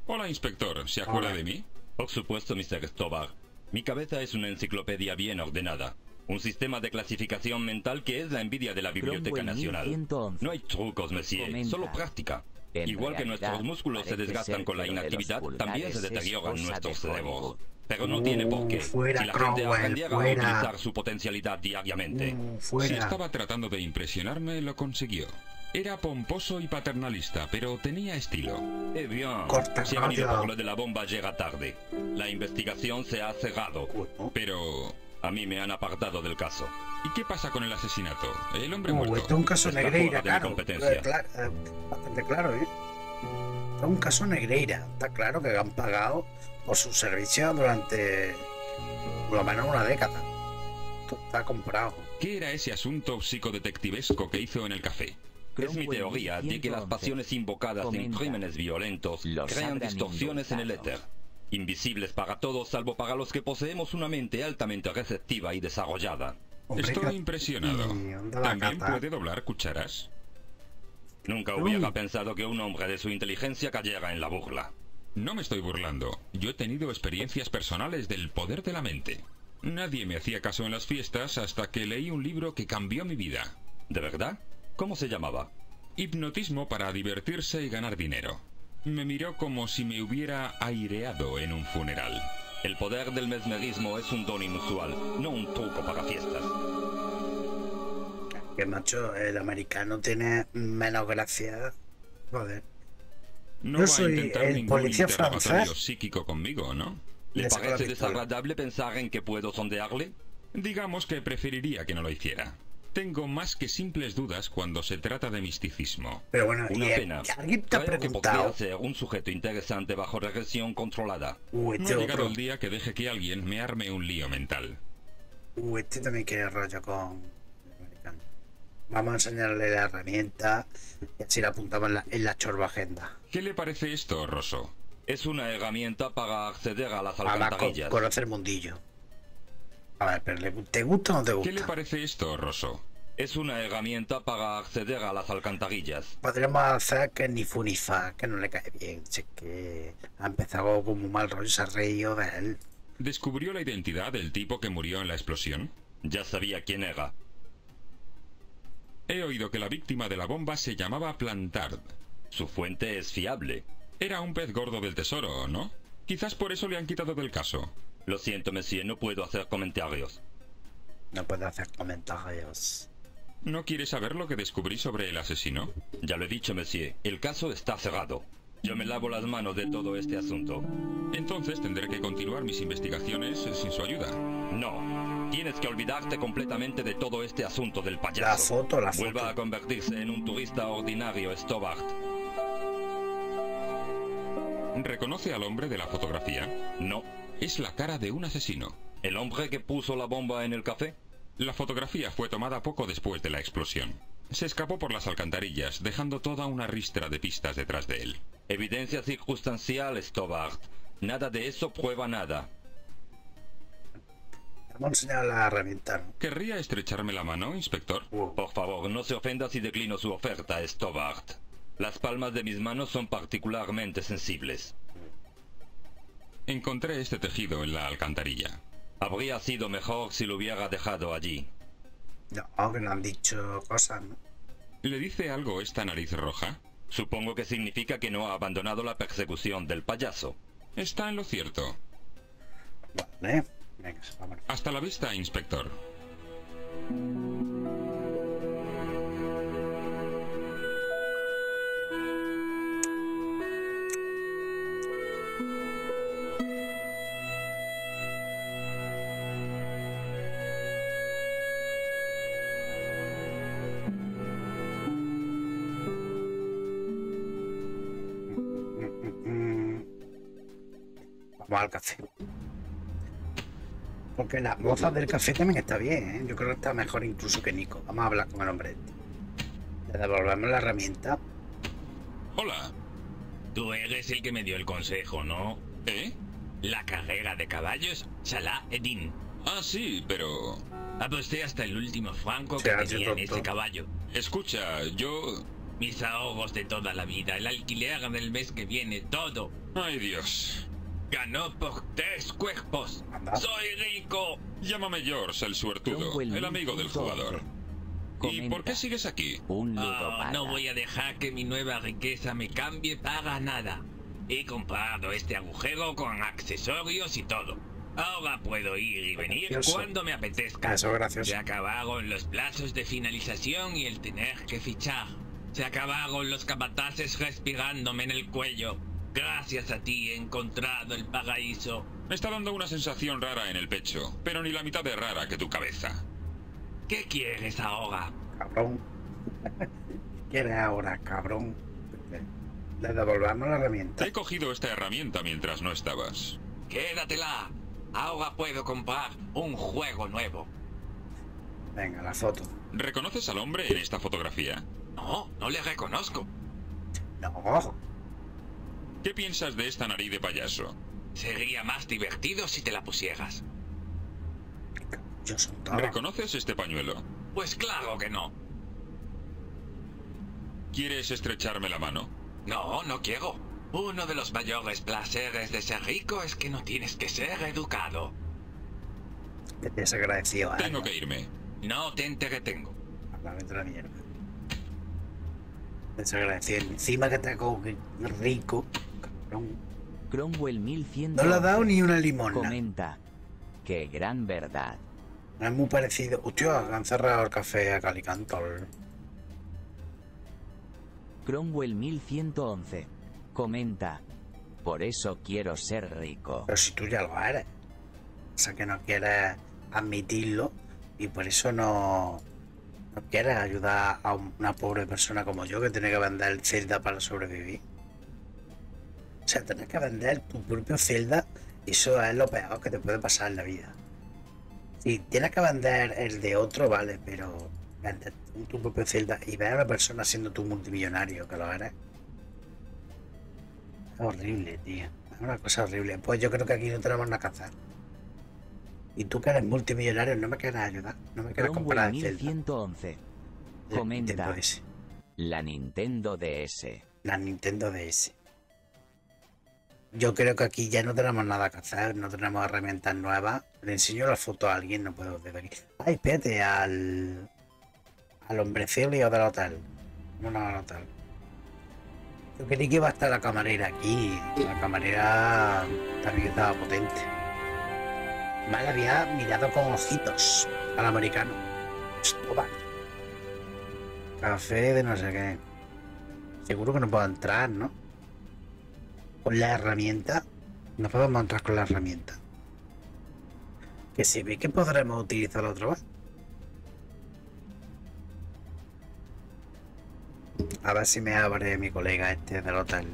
Hola, inspector. ¿Se acuerda Hola. de mí? Por supuesto, mister Stobbart. Mi cabeza es una enciclopedia bien ordenada. Un sistema de clasificación mental que es la envidia de la Biblioteca Nacional. No hay trucos, monsieur. Solo práctica. En Igual realidad, que nuestros músculos se desgastan con la inactividad, también se deterioran nuestros de cerebros. Pero no uh, tiene por qué. Fuera, si la gente aprendiera a utilizar su potencialidad diariamente. Uh, si estaba tratando de impresionarme, lo consiguió. Era pomposo y paternalista, pero tenía estilo. Eh bien, Corta, si ha venido por lo de la bomba llega tarde. La investigación se ha cerrado, pero A mí me han apartado del caso. ¿Y qué pasa con el asesinato? El hombre uh, muerto. Esto es un caso Está Negreira, claro. Bastante claro, ¿eh? Es un caso Negreira. Está claro que han pagado por su servicio durante por lo menos una década. Esto está comprado. ¿Qué era ese asunto psicodetectivesco que hizo en el café? Es mi teoría de que las pasiones invocadas en crímenes violentos crean distorsiones en el éter, invisibles para todos salvo para los que poseemos una mente altamente receptiva y desarrollada. Estoy impresionado. ¿También puede doblar cucharas? Nunca hubiera pensado que un hombre de su inteligencia cayera en la burla. No me estoy burlando. Yo he tenido experiencias personales del poder de la mente. Nadie me hacía caso en las fiestas hasta que leí un libro que cambió mi vida. ¿De verdad? ¿Cómo se llamaba? Hipnotismo para divertirse y ganar dinero. Me miró como si me hubiera aireado en un funeral. El poder del mesmerismo es un don inusual, no un truco para fiestas. Que macho, el americano tiene menos gracia. Joder. No va a intentar ningún interrogatorio psíquico conmigo, ¿no? ¿Le parece desagradable pensar en que puedo sondearle? Digamos que preferiría que no lo hiciera. Tengo más que simples dudas cuando se trata de misticismo. Pero bueno, una pena. ¿Alguien te ha preguntado? Creo que podría ser un sujeto interesante bajo regresión controlada. Uy, este no ha llegado el día que deje que alguien me arme un lío mental. Uy, este también quiere rollo con el americano. Vamos a enseñarle la herramienta y así la apuntamos en la, en la chorba agenda. ¿Qué le parece esto, Rosso? Es una herramienta para acceder a las alcantarillas. Para conocer el mundillo. A ver, pero ¿te gusta o no te gusta? ¿Qué le parece esto, Rosso? Es una herramienta para acceder a las alcantarillas. Podríamos hacer que ni fu ni fa, que no le cae bien. Che, que ha empezado con un mal rollo, se ha reído de él. ¿Descubrió la identidad del tipo que murió en la explosión? Ya sabía quién era. He oído que la víctima de la bomba se llamaba Plantard. Su fuente es fiable. Era un pez gordo del tesoro, ¿no? Quizás por eso le han quitado del caso. Lo siento, monsieur, no puedo hacer comentarios. No puedo hacer comentarios. ¿No quiere saber lo que descubrí sobre el asesino? Ya lo he dicho, monsieur. El caso está cerrado. Yo me lavo las manos de todo este asunto. Entonces tendré que continuar mis investigaciones sin su ayuda. No. Tienes que olvidarte completamente de todo este asunto del payaso. La foto, la foto. Vuelva a convertirse en un turista ordinario, Stobbart. ¿Reconoce al hombre de la fotografía? No. Es la cara de un asesino. ¿El hombre que puso la bomba en el café? La fotografía fue tomada poco después de la explosión. Se escapó por las alcantarillas, dejando toda una ristra de pistas detrás de él. Evidencia circunstancial, Stobbart. Nada de eso prueba nada. Vamos a enseñar la herramienta. ¿Querría estrecharme la mano, inspector? Uh. Por favor, no se ofenda si declino su oferta, Stobbart. Las palmas de mis manos son particularmente sensibles. Encontré este tejido en la alcantarilla. Habría sido mejor si lo hubiera dejado allí. No, que no han dicho cosas, ¿no? ¿Le dice algo esta nariz roja? Supongo que significa que no ha abandonado la persecución del payaso. Está en lo cierto. Vale. Venga, vámonos. Hasta la vista, inspector. Al café, porque la moza del café también está bien, ¿eh? Yo creo que está mejor incluso que Nico. Vamos a hablar con el hombre este. Le devolvemos la herramienta. Hola, tú eres el que me dio el consejo, ¿no? ¿Eh? La carrera de caballos Salah Eddin. Ah, sí, pero aposté hasta el último franco que tenía en ese caballo. Escucha, yo... mis ahorros de toda la vida, el alquiler del mes que viene, todo. Ay, Dios. Ganó por tres cuerpos. Anda. Soy rico. Llámame George, el suertudo, el amigo del jugador. Comenta. ¿Y por qué sigues aquí? Un oh, no voy a dejar que mi nueva riqueza me cambie para nada. He comprado este agujero con accesorios y todo. Ahora puedo ir y venir gracioso. Cuando me apetezca. Eso, se acabaron los plazos de finalización y el tener que fichar. Se acabaron los capataces respirándome en el cuello. Gracias a ti he encontrado el paraíso. Me está dando una sensación rara en el pecho, pero ni la mitad de rara que tu cabeza. ¿Qué quieres ahora? Cabrón. ¿Qué quieres ahora, cabrón? Le devolvamos la herramienta. He cogido esta herramienta mientras no estabas. Quédatela. Ahora puedo comprar un juego nuevo. Venga, la foto. ¿Reconoces al hombre en esta fotografía? No, no le reconozco. No. ¿Qué piensas de esta nariz de payaso? Sería más divertido si te la pusieras. Yo soltaba. ¿Reconoces este pañuelo? Pues claro que no. ¿Quieres estrecharme la mano? No, no quiero. Uno de los mayores placeres de ser rico es que no tienes que ser educado. Qué desagradecido, ¿eh? Tengo que irme. No te entretengo. Háblame de la mierda. Desagradecido. Encima que te hago rico, cabrón. Cromwell mil cien. No le ha dado ni una limona. Comenta. Qué gran verdad. Es muy parecido. Hostia, han cerrado el café a Calicantol. Cromwell mil ciento once. Comenta. Por eso quiero ser rico. Pero si tú ya lo eres. O sea que no quieres admitirlo y por eso no, no quieres ayudar a una pobre persona como yo que tiene que vender celda para sobrevivir. O sea, tener que vender tu propio celda, eso es lo peor que te puede pasar en la vida. Si tienes que vender el de otro, vale, pero vender tu propio celda y ver a una persona siendo tú multimillonario, que lo eres. Es horrible, tío. Es una cosa horrible. Pues yo creo que aquí no tenemos nada que hacer. Y tú que eres multimillonario, no me quieres ayudar, no me quieres comprar el mil ciento once. Zelda. Comenta. La Nintendo D S. La Nintendo D S. La Nintendo D S. Yo creo que aquí ya no tenemos nada que hacer, no tenemos herramientas nuevas. Le enseño la foto a alguien, no puedo desde aquí. Ay, espérate, al... al hombrecillo del hotel. Bueno, del hotel. Yo creí que iba a estar la camarera aquí. La camarera también estaba potente. Mal había mirado con ojitos al americano. Toma. Café de no sé qué. Seguro que no puedo entrar, ¿no? Con la herramienta, no podemos entrar con la herramienta. Que se ve que podremos utilizar otra vez. A ver si me abre mi colega este del hotel.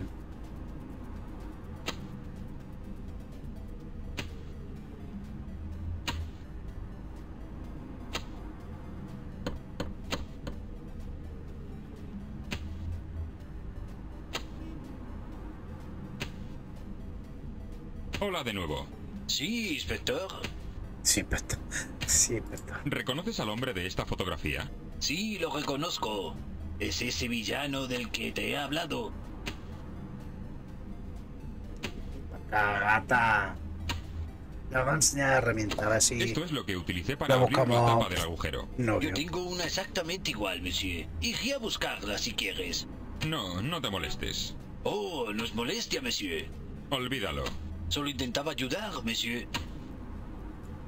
Hola de nuevo. Sí, inspector. Sí, inspector. Sí, inspector. ¿Reconoces al hombre de esta fotografía? Sí, lo reconozco. Es ese villano del que te he hablado. La gata. La van a enseñar la herramienta, a ver si... Esto es lo que utilicé para abrir la tapa del agujero. No, yo tengo una exactamente igual, monsieur. Iré a buscarla si quieres. No, no te molestes. Oh, nos molestia, monsieur. Olvídalo. Solo intentaba ayudar, monsieur.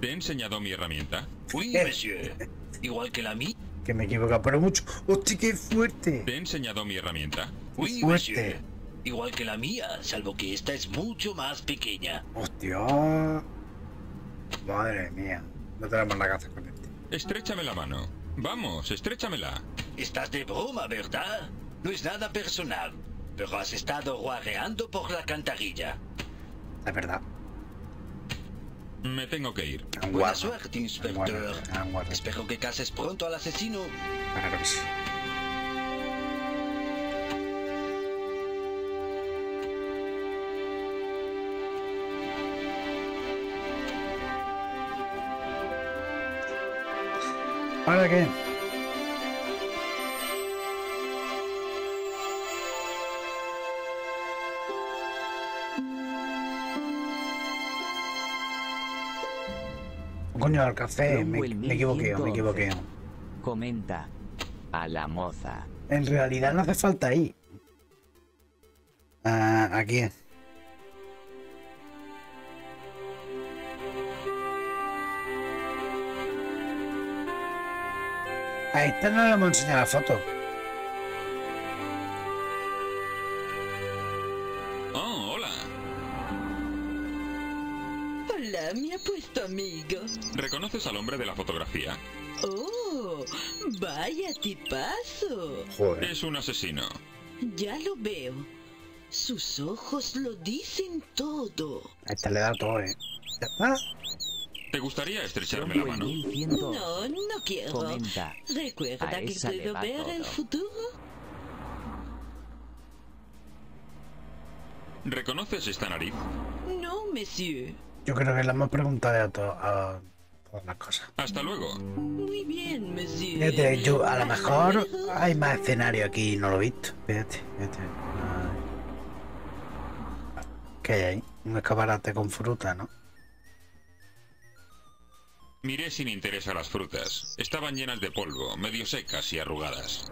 ¿Te he enseñado mi herramienta? Fui, monsieur. Igual que la mía. Que me equivoca, pero mucho. ¡Hostia, qué fuerte! ¿Te he enseñado mi herramienta? Fui, monsieur. Igual que la mía, salvo que esta es mucho más pequeña. ¡Hostia! Madre mía. No tenemos la casa con este. Estrechame la mano. Vamos, estréchamela. Estás de broma, ¿verdad? No es nada personal, pero has estado guarreando por la alcantarilla. Es verdad. Me tengo que ir. Buena guarda, suerte, inspector. Guarda, guarda. Espero que cases pronto al asesino. Claro que sí. ¿Para qué? Coño, al café, me, me equivoqué, me equivoqué. Comenta a la moza. En realidad no hace falta ahí. Uh, aquí es. A esta no le hemos enseñado la foto. Oh, hola. amigo. ¿Reconoces al hombre de la fotografía? ¡Oh! ¡Vaya tipazo! Joder. Es un asesino. Ya lo veo. Sus ojos lo dicen todo. A esta le da todo, ¿eh? ¿Ah? ¿Te gustaría estrecharme la mano? No, no quiero. Comenta. Recuerda que puedo ver todo. El futuro. ¿Reconoces esta nariz? No, monsieur. Yo creo que es la más preguntada de to a todas las cosas. Hasta luego. Muy bien, monsieur. Fíjate, yo, a lo mejor hay más escenario aquí y no lo he visto. Fíjate, fíjate. ¿Qué hay ahí? Un escaparate con fruta, ¿no? Miré sin interés a las frutas. Estaban llenas de polvo, medio secas y arrugadas.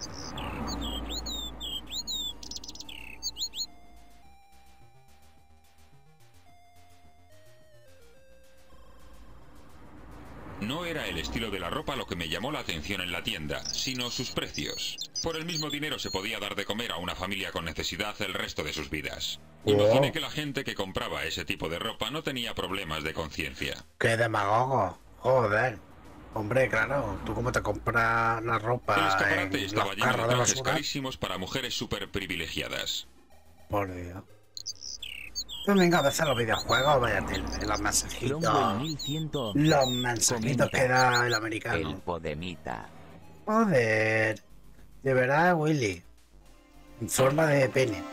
No era el estilo de la ropa lo que me llamó la atención en la tienda, sino sus precios. Por el mismo dinero se podía dar de comer a una familia con necesidad el resto de sus vidas. Imaginé que la gente que compraba ese tipo de ropa no tenía problemas de conciencia. ¡Qué demagogo! Joder, hombre, claro, tú cómo te compras la ropa. El escaparate en estaba lleno de trajes carísimos para mujeres súper privilegiadas. Por Dios. Pues venga, a veces los videojuegos, vaya tele, los mensajitos. Los mensajitos que da el americano. El podemita. Joder, de verdad, Willy. En forma de pene.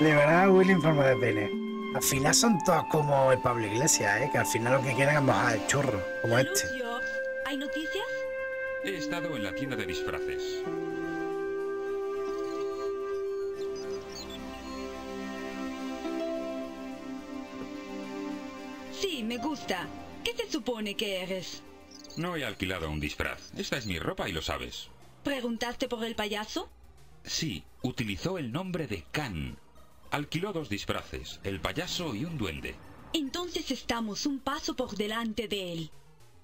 De verdad, Willy, en forma de pene. Al final son todas como el Pablo Iglesias, ¿eh? Que al final lo que quieren es mojar el churro, como este. ¿Hay noticias? He estado en la tienda de disfraces. Sí, me gusta. ¿Qué se supone que eres? No he alquilado un disfraz. Esta es mi ropa y lo sabes. ¿Preguntaste por el payaso? Sí, utilizó el nombre de Khan. Alquiló dos disfraces, el payaso y un duende. Entonces estamos un paso por delante de él.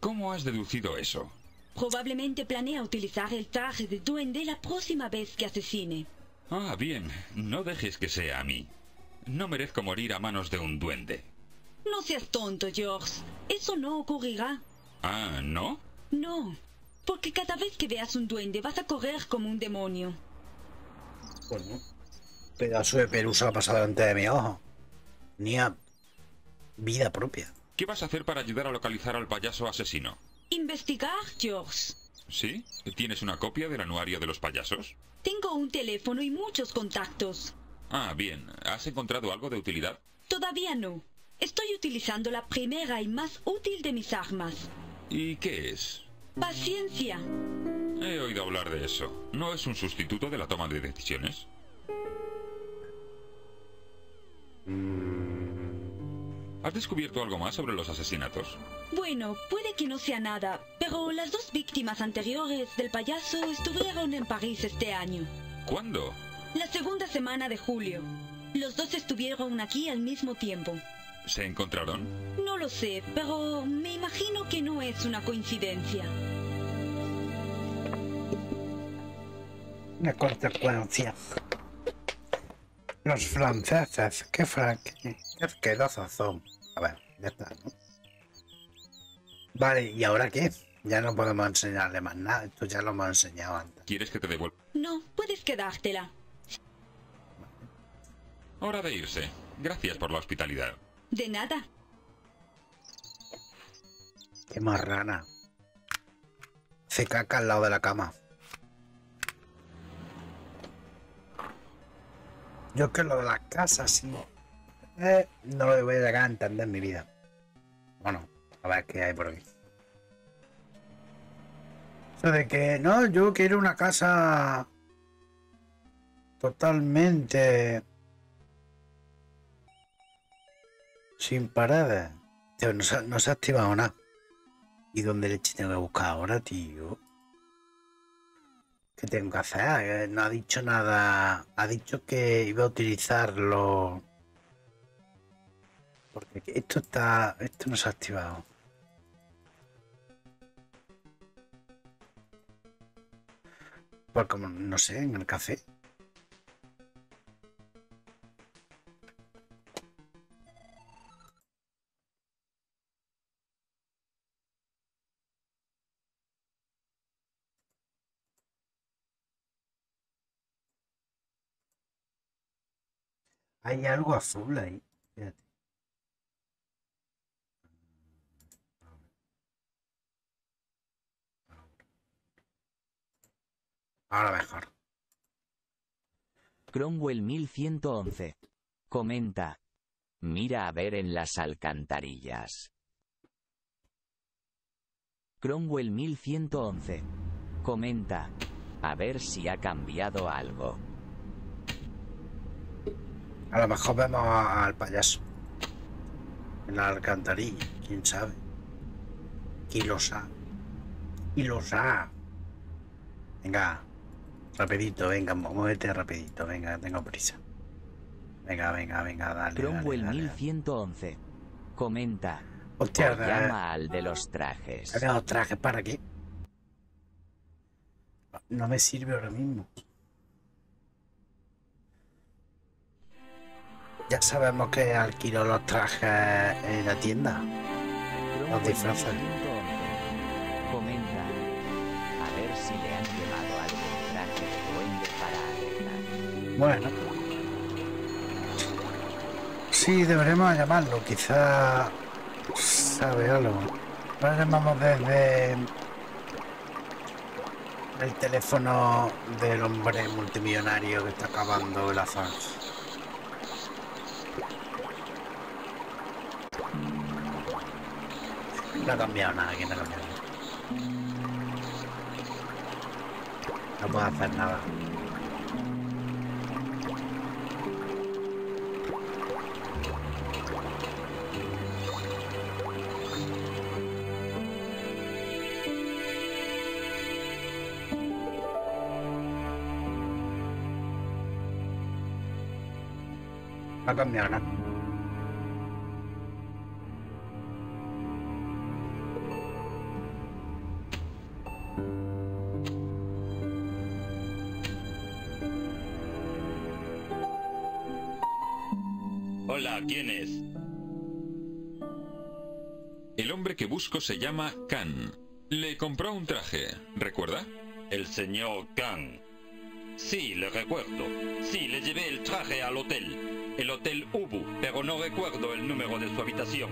¿Cómo has deducido eso? Probablemente planea utilizar el traje de duende la próxima vez que asesine. Ah, bien. No dejes que sea a mí. No merezco morir a manos de un duende. No seas tonto, George. Eso no ocurrirá. Ah, ¿no? No, porque cada vez que veas un duende vas a correr como un demonio. Bueno. Pedazo de pelusa ha pasado delante de mi ojo. Ni a vida propia. ¿Qué vas a hacer para ayudar a localizar al payaso asesino? Investigar, George. ¿Sí? ¿Tienes una copia del anuario de los payasos? Tengo un teléfono y muchos contactos. Ah, bien. ¿Has encontrado algo de utilidad? Todavía no. Estoy utilizando la primera y más útil de mis armas. ¿Y qué es? Paciencia. He oído hablar de eso. ¿No es un sustituto de la toma de decisiones? ¿Has descubierto algo más sobre los asesinatos? Bueno, puede que no sea nada, pero las dos víctimas anteriores del payaso estuvieron en París este año. ¿Cuándo? La segunda semana de julio. Los dos estuvieron aquí al mismo tiempo. ¿Se encontraron? No lo sé, pero me imagino que no es una coincidencia. Una consecuencia. Los franceses, qué frank, qué asquerosos son. A ver, ya está, ¿no? Vale, ¿y ahora qué? Ya no podemos enseñarle más nada, esto ya lo hemos enseñado antes. ¿Quieres que te devuelva? No, puedes quedártela. Hora de irse. Gracias por la hospitalidad. De nada. Qué marrana. Se caca al lado de la cama. Yo es que lo de las casas, sí. Eh, no lo voy a llegar a entender en mi vida. Bueno, a ver qué hay por aquí. Eso de que, no, yo quiero una casa totalmente sin paredes. Tío, no se, no se ha activado nada. ¿Y dónde le tengo que buscar ahora, tío? ¿Qué tengo que hacer? No ha dicho nada. Ha dicho que iba a utilizarlo. Porque esto está. Esto no se ha activado. Pues como, no sé, en el café. Hay algo azul ahí. Fíjate. Ahora mejor. Cromwell mil ciento once. Comenta. Mira a ver en las alcantarillas. Cromwell mil ciento once. Comenta. A ver si ha cambiado algo. A lo mejor vemos al payaso en la alcantarilla. ¿Quién sabe? ¿Quién lo sabe? ¿Quién lo sabe? Venga. Rapidito, venga, muévete rapidito. Venga, tengo prisa. Venga, venga, venga, dale. Cromwell mil ciento once. Comenta. Hostia, llama al de los trajes. ¿Hay los trajes para qué? No me sirve ahora mismo. Ya sabemos que alquilo los trajes en la tienda. Los disfraces. Comenta. A ver si le han llevado algún traje de duende para arreglar. Bueno. Sí, deberemos llamarlo, quizá sabe algo. Ahora llamamos desde el teléfono del hombre multimillonario que está acabando la franja. No ha cambiado nada, ¿quién ha cambiado? No puedo hacer nada. No ha cambiado nada. Hola, ¿quién es? El hombre que busco se llama Khan. Le compró un traje, ¿recuerda? El señor Khan. Sí, le recuerdo. Sí, le llevé el traje al hotel. El Hotel Ubu, pero no recuerdo el número de su habitación.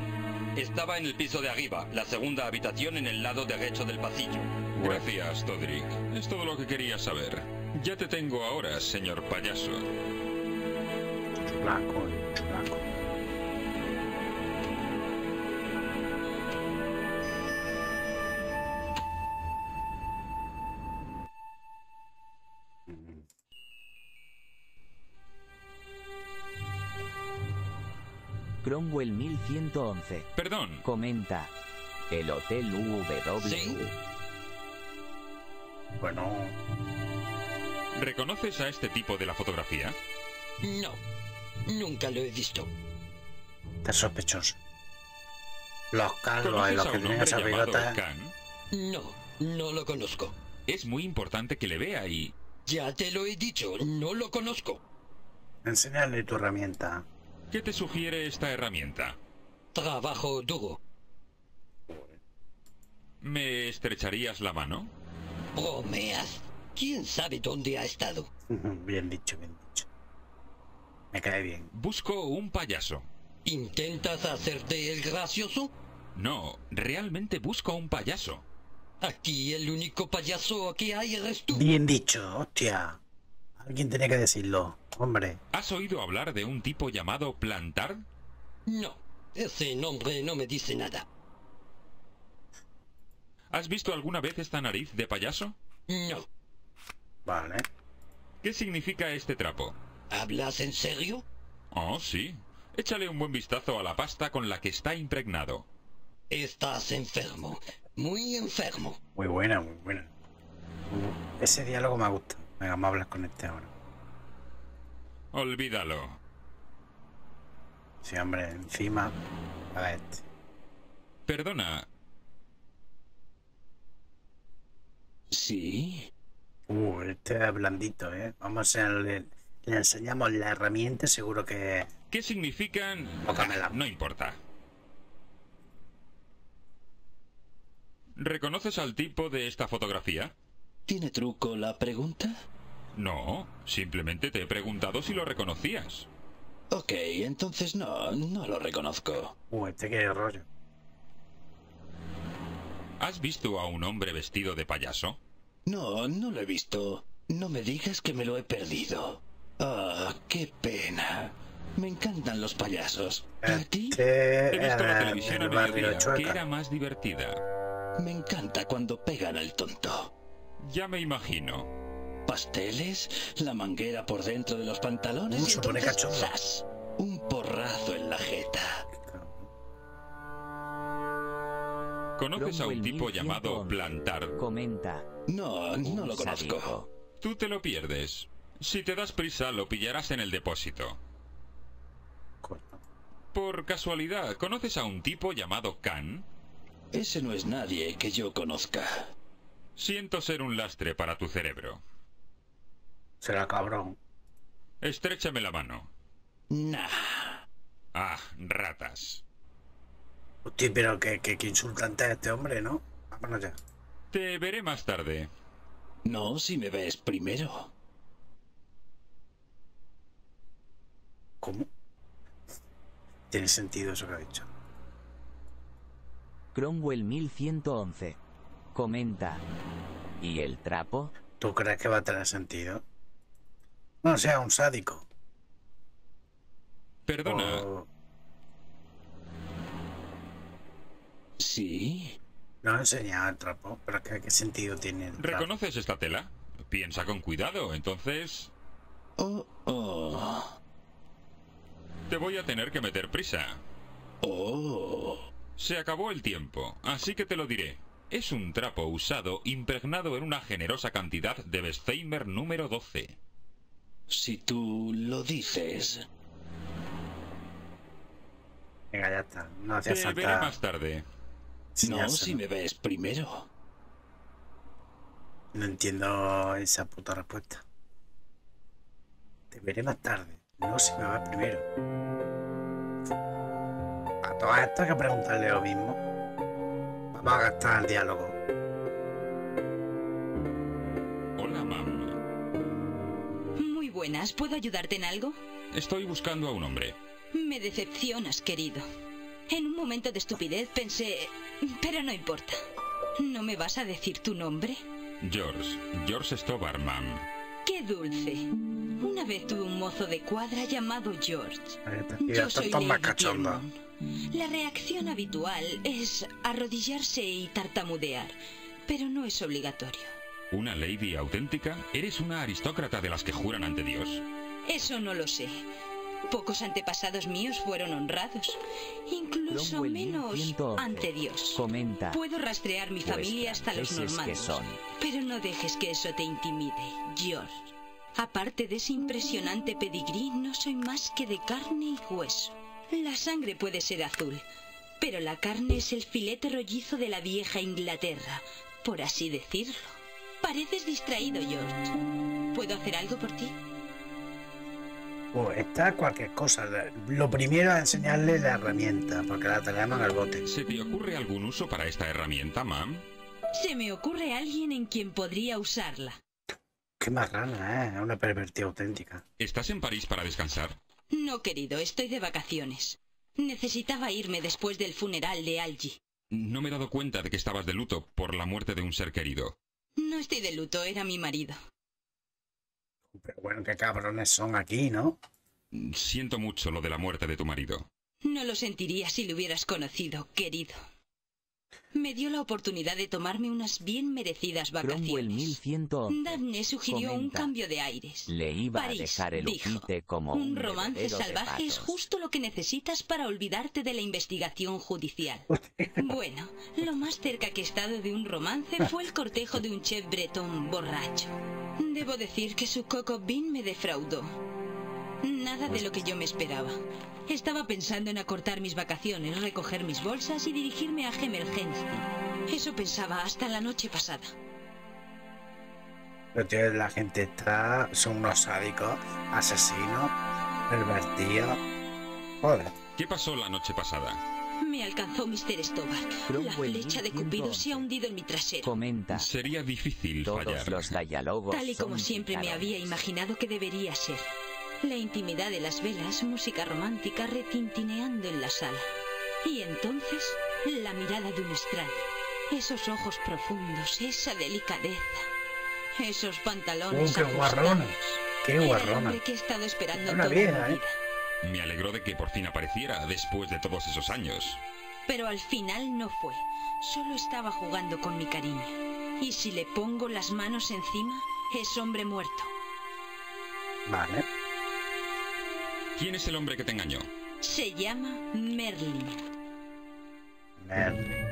Estaba en el piso de arriba, la segunda habitación en el lado derecho del pasillo. Gracias, Todrick. Es todo lo que quería saber. Ya te tengo ahora, señor payaso. Chulaco, chulaco. Cromwell mil ciento once. Perdón. Comenta. El Hotel U W. ¿Sí? Bueno. ¿Reconoces a este tipo de la fotografía? No. Nunca lo he visto. Está sospechoso. Los calvos y los que tienen esa pelota. No, no lo conozco. Es muy importante que le vea y... Ya te lo he dicho, no lo conozco. Enséñale tu herramienta. ¿Qué te sugiere esta herramienta? Trabajo duro. ¿Me estrecharías la mano? ¿Bromeas? ¿Quién sabe dónde ha estado? Bien dicho, bien dicho. Me cae bien. Busco un payaso. ¿Intentas hacerte el gracioso? No, realmente busco un payaso. Aquí el único payaso que hay eres tú. Bien dicho, hostia. Alguien tenía que decirlo, hombre. ¿Has oído hablar de un tipo llamado Plantard? No, ese nombre no me dice nada. ¿Has visto alguna vez esta nariz de payaso? No. Vale. ¿Qué significa este trapo? ¿Hablas en serio? Oh, sí. Échale un buen vistazo a la pasta con la que está impregnado. Estás enfermo, muy enfermo. Muy buena, muy buena. Ese diálogo me gusta. Venga, me hablas con este ahora. Olvídalo. Sí, hombre, encima. A ver. Este. Perdona. Sí. Uh, este es blandito, ¿eh? Vamos a le, le enseñamos la herramienta, seguro que. ¿Qué significan? Ah, no importa. ¿Reconoces al tipo de esta fotografía? ¿Tiene truco la pregunta? No, simplemente te he preguntado si lo reconocías. Ok, entonces no, no lo reconozco. Uy, este qué rollo. ¿Has visto a un hombre vestido de payaso? No, no lo he visto. No me digas que me lo he perdido. Ah, oh, qué pena. Me encantan los payasos. ¿A ti? He visto la televisión a mediodía, que era más divertida. Me encanta cuando pegan al tonto. Ya me imagino. Pasteles, la manguera por dentro de los pantalones. Uy, y entonces, ¡zas! Un porrazo en la jeta. ¿Conoces a un tipo llamado Plantard? Comenta. No, no lo conozco. Tú te lo pierdes. Si te das prisa, lo pillarás en el depósito. Por casualidad, ¿conoces a un tipo llamado Khan? Ese no es nadie que yo conozca. Siento ser un lastre para tu cerebro. Será cabrón. Estréchame la mano. Nah. Ah, ratas. Hostia, pero que, que, que insultante a este hombre, ¿no? Vámonos ya. Te veré más tarde. No, si me ves primero. ¿Cómo? Tiene sentido eso que ha dicho. Cromwell mil ciento once. Comenta. ¿Y el trapo? ¿Tú crees que va a tener sentido? No sea un sádico. Perdona. O... Sí. No he enseñado el trapo, pero ¿qué, qué sentido tiene? El trapo? ¿Reconoces esta tela? Piensa con cuidado, entonces. Oh, oh. Te voy a tener que meter prisa. Oh. Se acabó el tiempo, así que te lo diré. Es un trapo usado impregnado en una generosa cantidad de Bestheimer número doce. Si tú lo dices. Venga, ya está. No hacía falta. Te veré más tarde. Sí, no, si me ves primero. No entiendo esa puta respuesta. Te veré más tarde. No, si me ves primero. A todo esto hay que preguntarle lo mismo. Vamos a gastar el diálogo. Hola, mamá. Muy buenas, ¿puedo ayudarte en algo? Estoy buscando a un hombre. Me decepcionas, querido. En un momento de estupidez pensé... Pero no importa. ¿No me vas a decir tu nombre? George. George Stobbart, mam. ¡Qué dulce! Una vez tuve un mozo de cuadra llamado George. Yo soy Lady. La reacción habitual es arrodillarse y tartamudear, pero no es obligatorio. ¿Una lady auténtica? ¿Eres una aristócrata de las que juran ante Dios? Eso no lo sé. Pocos antepasados míos fueron honrados, incluso menos ante Dios. Comenta. Puedo rastrear mi familia hasta los normandos, pero no dejes que eso te intimide, George. Aparte de ese impresionante pedigrí, no soy más que de carne y hueso. La sangre puede ser azul, pero la carne es el filete rollizo de la vieja Inglaterra, por así decirlo. Pareces distraído, George. ¿Puedo hacer algo por ti? Pues está cualquier cosa. Lo primero es enseñarle la herramienta, porque la tenemos en el bote. ¿Se te ocurre algún uso para esta herramienta, mam? Se me ocurre alguien en quien podría usarla. Qué más rara, ¿eh? Una pervertida auténtica. ¿Estás en París para descansar? No, querido, estoy de vacaciones. Necesitaba irme después del funeral de Algie. No me he dado cuenta de que estabas de luto por la muerte de un ser querido. No estoy de luto, era mi marido. Pero bueno, qué cabrones son aquí, ¿no? Siento mucho lo de la muerte de tu marido. No lo sentiría si lo hubieras conocido, querido. Me dio la oportunidad de tomarme unas bien merecidas vacaciones. Daphne sugirió comenta, un cambio de aires. Le iba París, a dejar el dijo, como un, un romance salvaje es justo lo que necesitas para olvidarte de la investigación judicial. Bueno, lo más cerca que he estado de un romance fue el cortejo de un chef bretón borracho. Debo decir que su coco bean me defraudó. Nada de lo que yo me esperaba. Estaba pensando en acortar mis vacaciones, recoger mis bolsas y dirigirme a Hemel Hempstead. Eso pensaba hasta la noche pasada. Pero tío, la gente está... Son unos sádicos, asesinos, pervertidos... Joder. ¿Qué pasó la noche pasada? Me alcanzó míster Stobbart. La flecha de Cupido se ha hundido en mi trasero. Comenta. Sería difícil fallar. Todos los gallalobos. Tal y como siempre me había imaginado que debería ser. La intimidad de las velas, música romántica retintineando en la sala. Y entonces, la mirada de un extraño. Esos ojos profundos, esa delicadeza. Esos pantalones. Uh, ¡Qué guarrones! ¡Qué guarrona! Que he estado esperando una toda vieja, mi vida. ¿Eh? Me alegró de que por fin apareciera después de todos esos años. Pero al final no fue. Solo estaba jugando con mi cariño. Y si le pongo las manos encima, es hombre muerto. Vale. ¿Quién es el hombre que te engañó? Se llama Merlin. Merlin.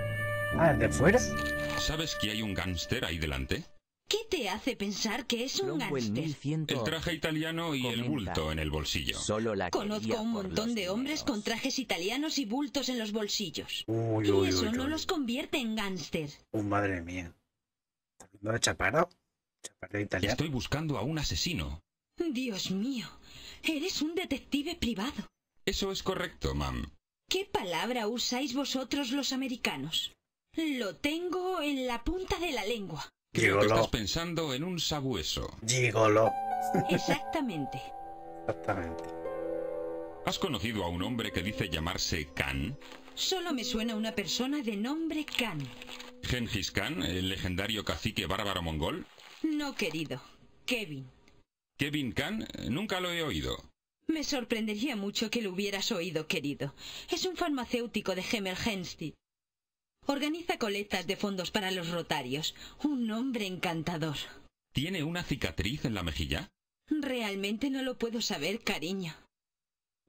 Ah, ¿de fuera? ¿Sabes que hay un gángster ahí delante? ¿Qué te hace pensar que es un gángster? El traje italiano y comenta, el bulto en el bolsillo. Solo la Conozco un montón de hombres con trajes italianos y bultos en los bolsillos. Uy, uy, y eso uy, uy, no uy. los convierte en gángster. Oh, madre mía. ¿No ha chapado? ¿Chapado italiano? Estoy buscando a un asesino. Dios mío, eres un detective privado. Eso es correcto, ma'am. ¿Qué palabra usáis vosotros los americanos? Lo tengo en la punta de la lengua. Creo que estás pensando en un sabueso. Gigolo. Exactamente. Exactamente. ¿Has conocido a un hombre que dice llamarse Khan? Solo me suena una persona de nombre Khan. ¿Gengis Khan, el legendario cacique bárbaro mongol? No, querido. Kevin. ¿Kevin Kahn? Nunca lo he oído. Me sorprendería mucho que lo hubieras oído, querido. Es un farmacéutico de Hemel Hempstead. Organiza colectas de fondos para los Rotarios. Un hombre encantador. ¿Tiene una cicatriz en la mejilla? Realmente no lo puedo saber, cariño.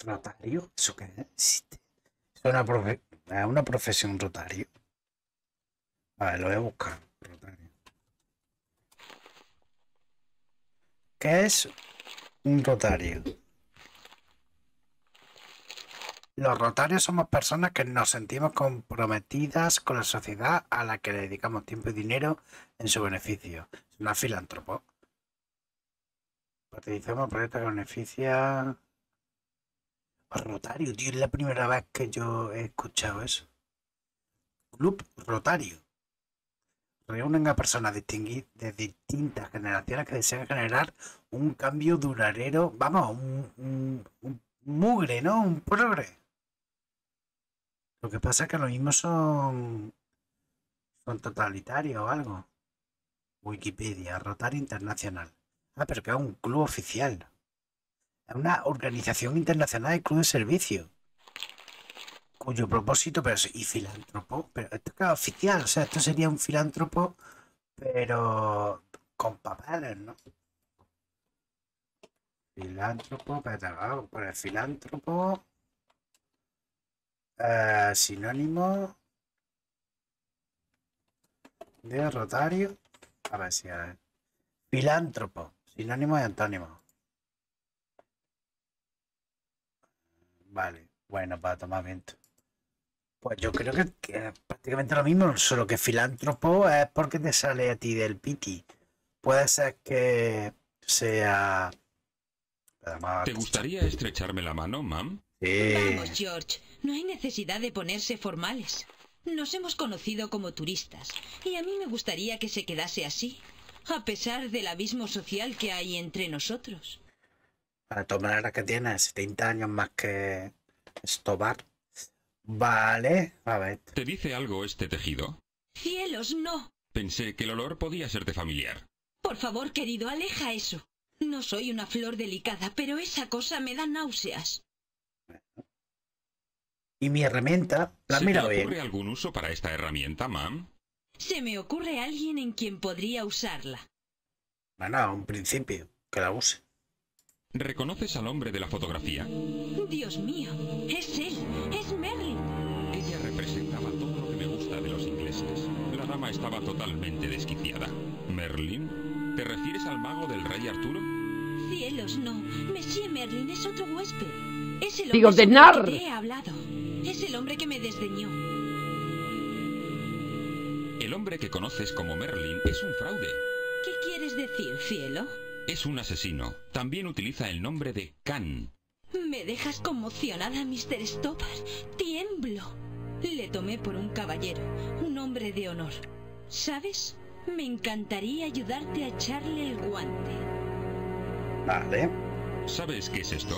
¿Rotario? ¿Eso qué existe? Es una, profe una profesión rotario. A ver, lo voy a buscar. Rotario. ¿Qué es un rotario? Los rotarios somos personas que nos sentimos comprometidas con la sociedad a la que le dedicamos tiempo y dinero en su beneficio. Es una filántropo. Participamos en proyectos que benefician... Rotario, tío, es la primera vez que yo he escuchado eso. Club Rotario. Reúnen a personas distinguidas de distintas generaciones que desean generar un cambio duradero, vamos, un, un, un mugre, ¿no? Un progre. Lo que pasa es que lo mismo son, son totalitarios o algo. Wikipedia, Rotario Internacional. Ah, pero que es un club oficial. Es una organización internacional de club de servicio. Cuyo propósito, pero y filántropo, pero esto es oficial, o sea, esto sería un filántropo, pero con papeles, ¿no? Filántropo, pero por el filántropo, eh, sinónimo de rotario, a ver si, a ver, filántropo, sinónimo de antónimo. Vale, bueno, para tomar viento. Pues yo creo que, que es prácticamente lo mismo, solo que filántropo es porque te sale a ti del piti. Puede ser que sea... ¿Te gustaría estrecharme la mano, mam? Sí. Vamos, George, no hay necesidad de ponerse formales. Nos hemos conocido como turistas, y a mí me gustaría que se quedase así, a pesar del abismo social que hay entre nosotros. Para tomar la que tienes, setenta años más que Stobbart. Vale, a ver. ¿Te dice algo este tejido? ¡Cielos, no! Pensé que el olor podía serte familiar. Por favor, querido, aleja eso. No soy una flor delicada, pero esa cosa me da náuseas. ¿Y mi herramienta? La mira bien. ¿Se te ocurre algún uso para esta herramienta, ma'am? Se me ocurre alguien en quien podría usarla. Bueno, a un principio, que la use. ¿Reconoces al hombre de la fotografía? Dios mío, es él, es Merlin. Ella representaba todo lo que me gusta de los ingleses. La dama estaba totalmente desquiciada. ¿Merlin? ¿Te refieres al mago del rey Arturo? Cielos, no. Monsieur Merlin es otro huésped. Es el hombre del que te he hablado. Es el hombre que me desdeñó. El hombre que conoces como Merlin es un fraude. ¿Qué quieres decir, cielo? Es un asesino. También utiliza el nombre de Khan. Me dejas conmocionada, mister Stobbart. Tiemblo. Le tomé por un caballero, un hombre de honor. ¿Sabes? Me encantaría ayudarte a echarle el guante. Vale. ¿Sabes qué es esto?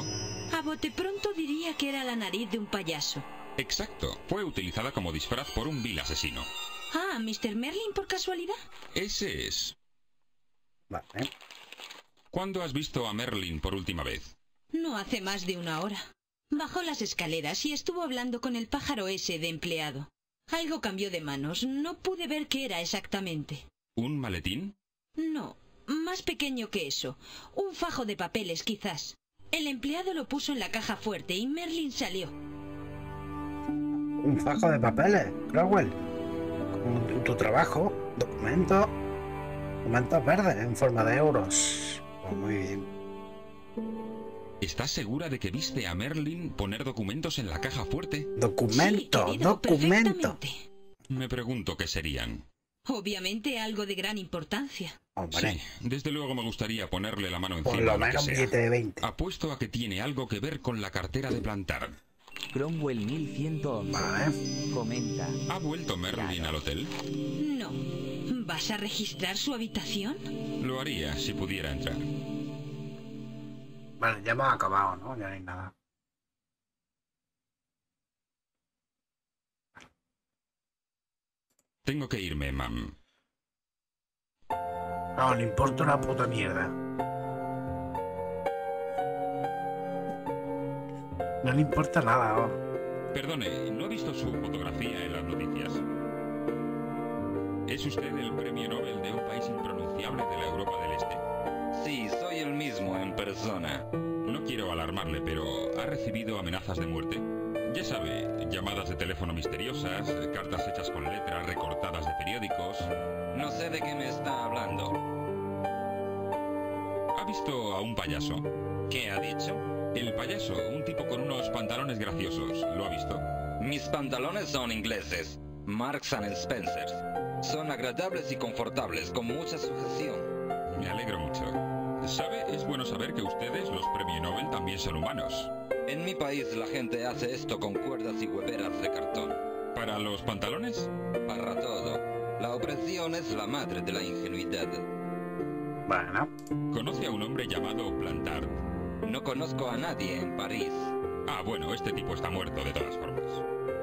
A bote pronto diría que era la nariz de un payaso. Exacto. Fue utilizada como disfraz por un vil asesino. Ah, ¿mister Merlin por casualidad? Ese es. Vale. ¿Cuándo has visto a Merlin por última vez? No hace más de una hora. Bajó las escaleras y estuvo hablando con el pájaro ese de empleado. Algo cambió de manos. No pude ver qué era exactamente. ¿Un maletín? No, más pequeño que eso. Un fajo de papeles, quizás. El empleado lo puso en la caja fuerte y Merlin salió. ¿Un fajo de papeles, Crowell? Con tu trabajo, documentos, documentos verdes en forma de euros. Pues muy bien. ¿Estás segura de que viste a Merlin poner documentos en la caja fuerte? Documento, sí, querido, documento. Me pregunto qué serían. Obviamente algo de gran importancia. Hombre. Sí, desde luego me gustaría ponerle la mano encima. Por lo menos un billete de veinte. Apuesto a que tiene algo que ver con la cartera de Plantard. Cromwell mil ciento once. Vale. Comenta. ¿Ha vuelto Merlin claro. al hotel? No. ¿Vas a registrar su habitación? Lo haría si pudiera entrar. Vale, ya hemos acabado, ¿no? Ya no hay nada. Tengo que irme, mam. No, le importa una puta mierda. No le importa nada. Oh. Perdone, no he visto su fotografía en las noticias. ¿Es usted el premio Nobel de un país impronunciable de la Europa del Este? Sí, soy el mismo en persona. No quiero alarmarle, pero ¿ha recibido amenazas de muerte? Ya sabe, llamadas de teléfono misteriosas, cartas hechas con letras recortadas de periódicos... No sé de qué me está hablando. ¿Ha visto a un payaso? ¿Qué ha dicho? El payaso, un tipo con unos pantalones graciosos. ¿Lo ha visto? Mis pantalones son ingleses. Marks and Spencers. Son agradables y confortables, con mucha sujeción. Me alegro mucho. ¿Sabe? Es bueno saber que ustedes, los premios Nobel, también son humanos. En mi país la gente hace esto con cuerdas y hueveras de cartón. ¿Para los pantalones? Para todo. La opresión es la madre de la ingenuidad. Bueno. ¿Conoce a un hombre llamado Plantard? No conozco a nadie en París. Ah, bueno, este tipo está muerto de todas formas.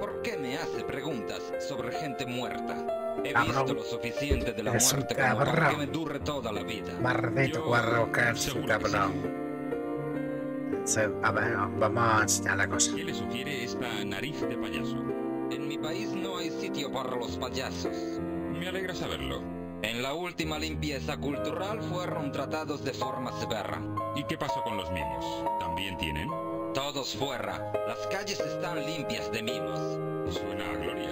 ¿Por qué me hace preguntas sobre gente muerta? He cabrón. visto lo suficiente de la es muerte como para que me dure toda la vida. Mardito guarrocazo, cabrón. A ver, vamos a la cosa. ¿Qué le sugiere esta nariz de payaso? En mi país no hay sitio para los payasos. Me alegra saberlo. En la última limpieza cultural fueron tratados de forma severa. ¿Y qué pasó con los mimos? ¿También tienen? Todos fuera. Las calles están limpias de mimos. Suena a gloria.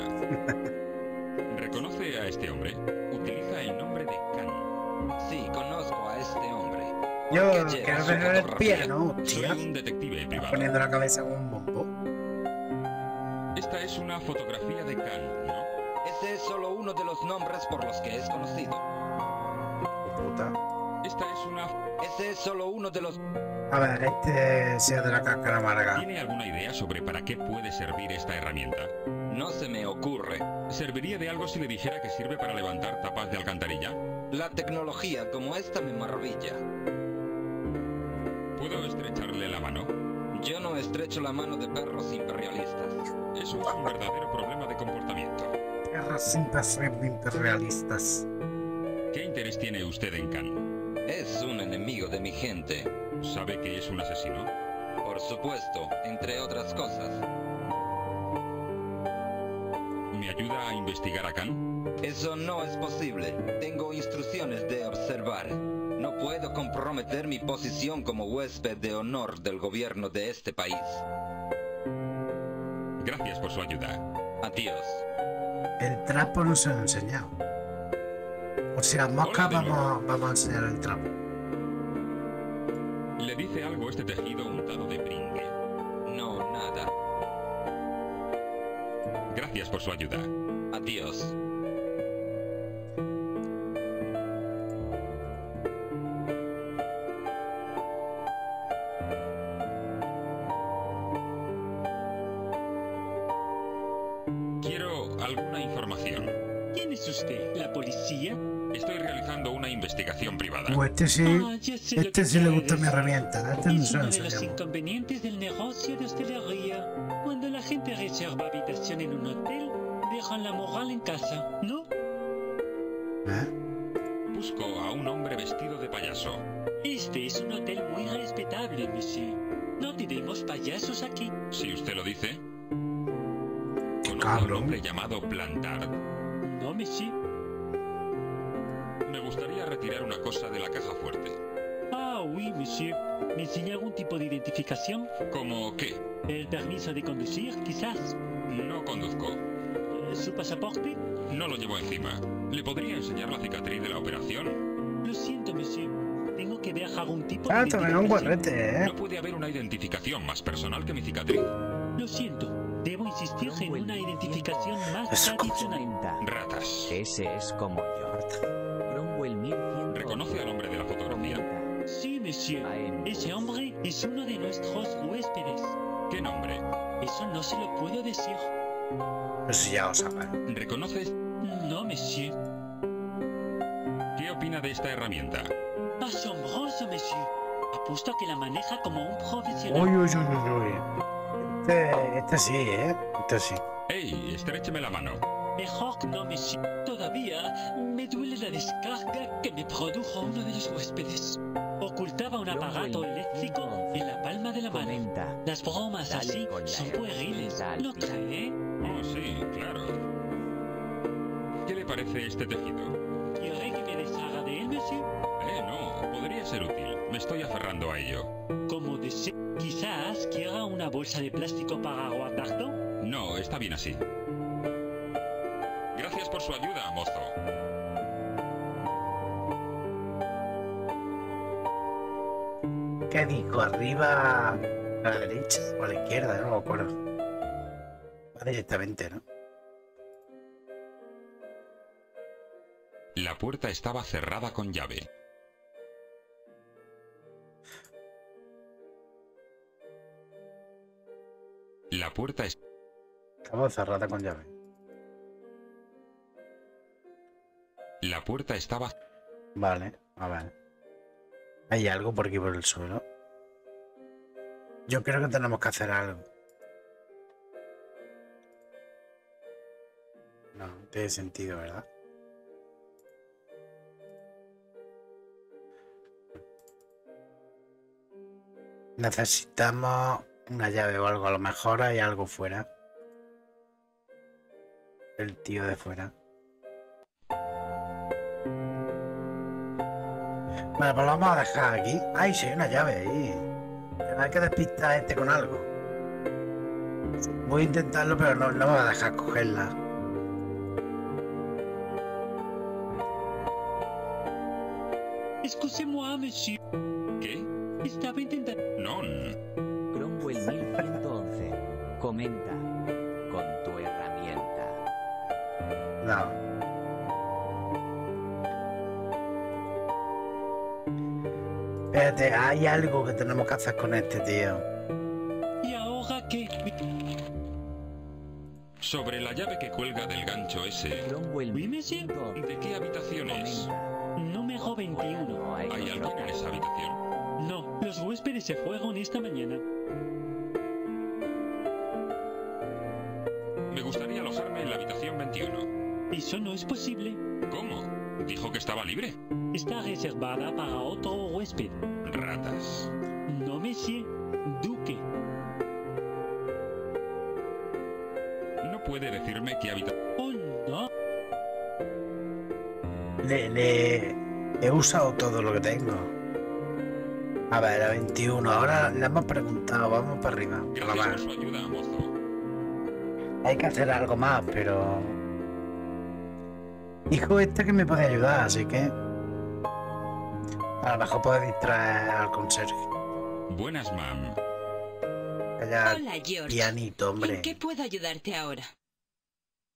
¿Reconoce a este hombre? Utiliza el nombre de Khan. Sí, conozco a este hombre. Yo quiero ver el piano, tío. Soy un detective privado. Poniendo la cabeza en un bombo. Esta es una fotografía de Khan, ¿no? Ese es solo uno de los nombres por los que es conocido. Puta. Esta es una... Ese es solo uno de los... A ver, este sea de la cáscara amarga. ¿Tiene alguna idea sobre para qué puede servir esta herramienta? No se me ocurre. ¿Serviría de algo si le dijera que sirve para levantar tapas de alcantarilla? La tecnología como esta me maravilla. ¿Puedo estrecharle la mano? Yo no estrecho la mano de perros imperialistas. Eso es un verdadero problema de comportamiento. Perros imperialistas. ¿Qué interés tiene usted en Khan? Es un enemigo de mi gente. ¿Sabe que es un asesino? Por supuesto, entre otras cosas. ¿Me ayuda a investigar a Khan? Eso no es posible. Tengo instrucciones de observar. No puedo comprometer mi posición como huésped de honor del gobierno de este país. Gracias por su ayuda. Adiós. El trapo no se lo he enseñado. O sea, mosca, vamos, vamos a enseñar el trapo. ¿Le dice algo este tejido untado de pringue? No, nada. Gracias por su ayuda. Adiós. es usted? ¿La policía? Estoy realizando una investigación privada. Pues este sí, ah, este sí le gusta mi herramienta. Este es uno de los inconvenientes del negocio de hostelería. Cuando la gente reserva habitación en un hotel, dejan la moral en casa, ¿no? ¿Eh? Busco a un hombre vestido de payaso. Este es un hotel muy respetable, monsieur. No tenemos payasos aquí. Si usted lo dice. Conozco a un hombre llamado Plantard. No, monsieur. Me gustaría retirar una cosa de la caja fuerte. Ah, oui, monsieur. ¿Me enseña algún tipo de identificación? ¿Cómo qué? El permiso de conducir, quizás. No conduzco. ¿Su pasaporte? No lo llevo encima. ¿Le podría enseñar la cicatriz de la operación? Lo siento, monsieur. Tengo que viajar algún tipo ah, de identificación. Un guarrete, ¿eh? No puede haber una identificación más personal que mi cicatriz. Lo siento. Debo insistir no en una tiempo. Identificación más tradicional. Ratas. Ese es como yo. ¿Reconoce al hombre de la fotografía? Sí, monsieur. Ese hombre es uno de nuestros huéspedes. ¿Qué nombre? Eso no se lo puedo decir. Pues ya os aman. ¿Reconoces? No, monsieur. ¿Qué opina de esta herramienta? Asombroso, monsieur. Apuesto a que la maneja como un profesional. Uy, uy, uy, uy. Este, este sí, ¿eh? Este sí. Ey, estrécheme la mano. Mejor que no, monsieur. Todavía me duele la descarga que me produjo uno de los huéspedes. Ocultaba un aparato eléctrico en la palma de la mano. Las bromas así son pueriles, ¿no cree? Oh, sí, claro. ¿Qué le parece este tejido? ¿Quiere que me deshaga de él, monsieur? Eh, no, podría ser útil. Me estoy aferrando a ello. Como deseo. Quizás quiera una bolsa de plástico para aguantarlo. No, está bien así. Gracias por su ayuda, mozo. ¿Qué dijo? ¿Arriba, a la derecha o a la izquierda? No me acuerdo. Va directamente, ¿no? La puerta estaba cerrada con llave. La puerta es... estaba cerrada con llave. La puerta estaba... Vale, a ver. Hay algo por aquí por el suelo. Yo creo que tenemos que hacer algo. No, no tiene sentido, ¿verdad? Necesitamos una llave o algo. A lo mejor hay algo fuera. El tío de fuera. Vale, pues lo vamos a dejar aquí. Ay, sí, hay una llave ahí. Hay que despistar a este con algo. Voy a intentarlo, pero no, no me va a dejar cogerla. Excusez-moi, monsieur. ¿Qué? Estaba intentando... No. Cromwell mil ciento once. Comenta. Con tu herramienta. No. Espérate, hay algo que tenemos que hacer con este tío. ¿Y ahora qué? Sobre la llave que cuelga del gancho ese. ¿De qué habitación es? Número veintiuno. ¿Hay alguien en esa habitación? No, los huéspedes se fueron esta mañana. Me gustaría alojarme en la habitación veintiuno. Eso no es posible. ¿Cómo? Dijo que estaba libre. Está reservada para otro huésped. Ratas. No, monsieur. Duque. No puede decirme que habita... Oh, no. Le, le... He usado todo lo que tengo. A ver, a veintiuno. Ahora le hemos preguntado. Vamos para arriba. Gracias por su ayuda, mozo. Hay que hacer algo más, pero... Dijo esta que me puede ayudar, así que... A lo mejor puedo distraer al conserje. Buenas, mam. Allá, hola, George. Pianito, hombre. ¿En qué puedo ayudarte ahora?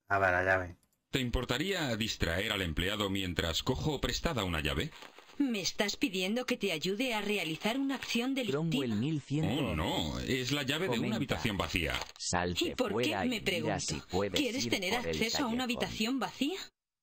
A ver, la llave. ¿Te importaría distraer al empleado mientras cojo prestada una llave? Me estás pidiendo que te ayude a realizar una acción delictiva. Oh, no, es la llave de una habitación vacía. ¿Y por qué me pregunto? ¿Quieres tener acceso a una habitación vacía?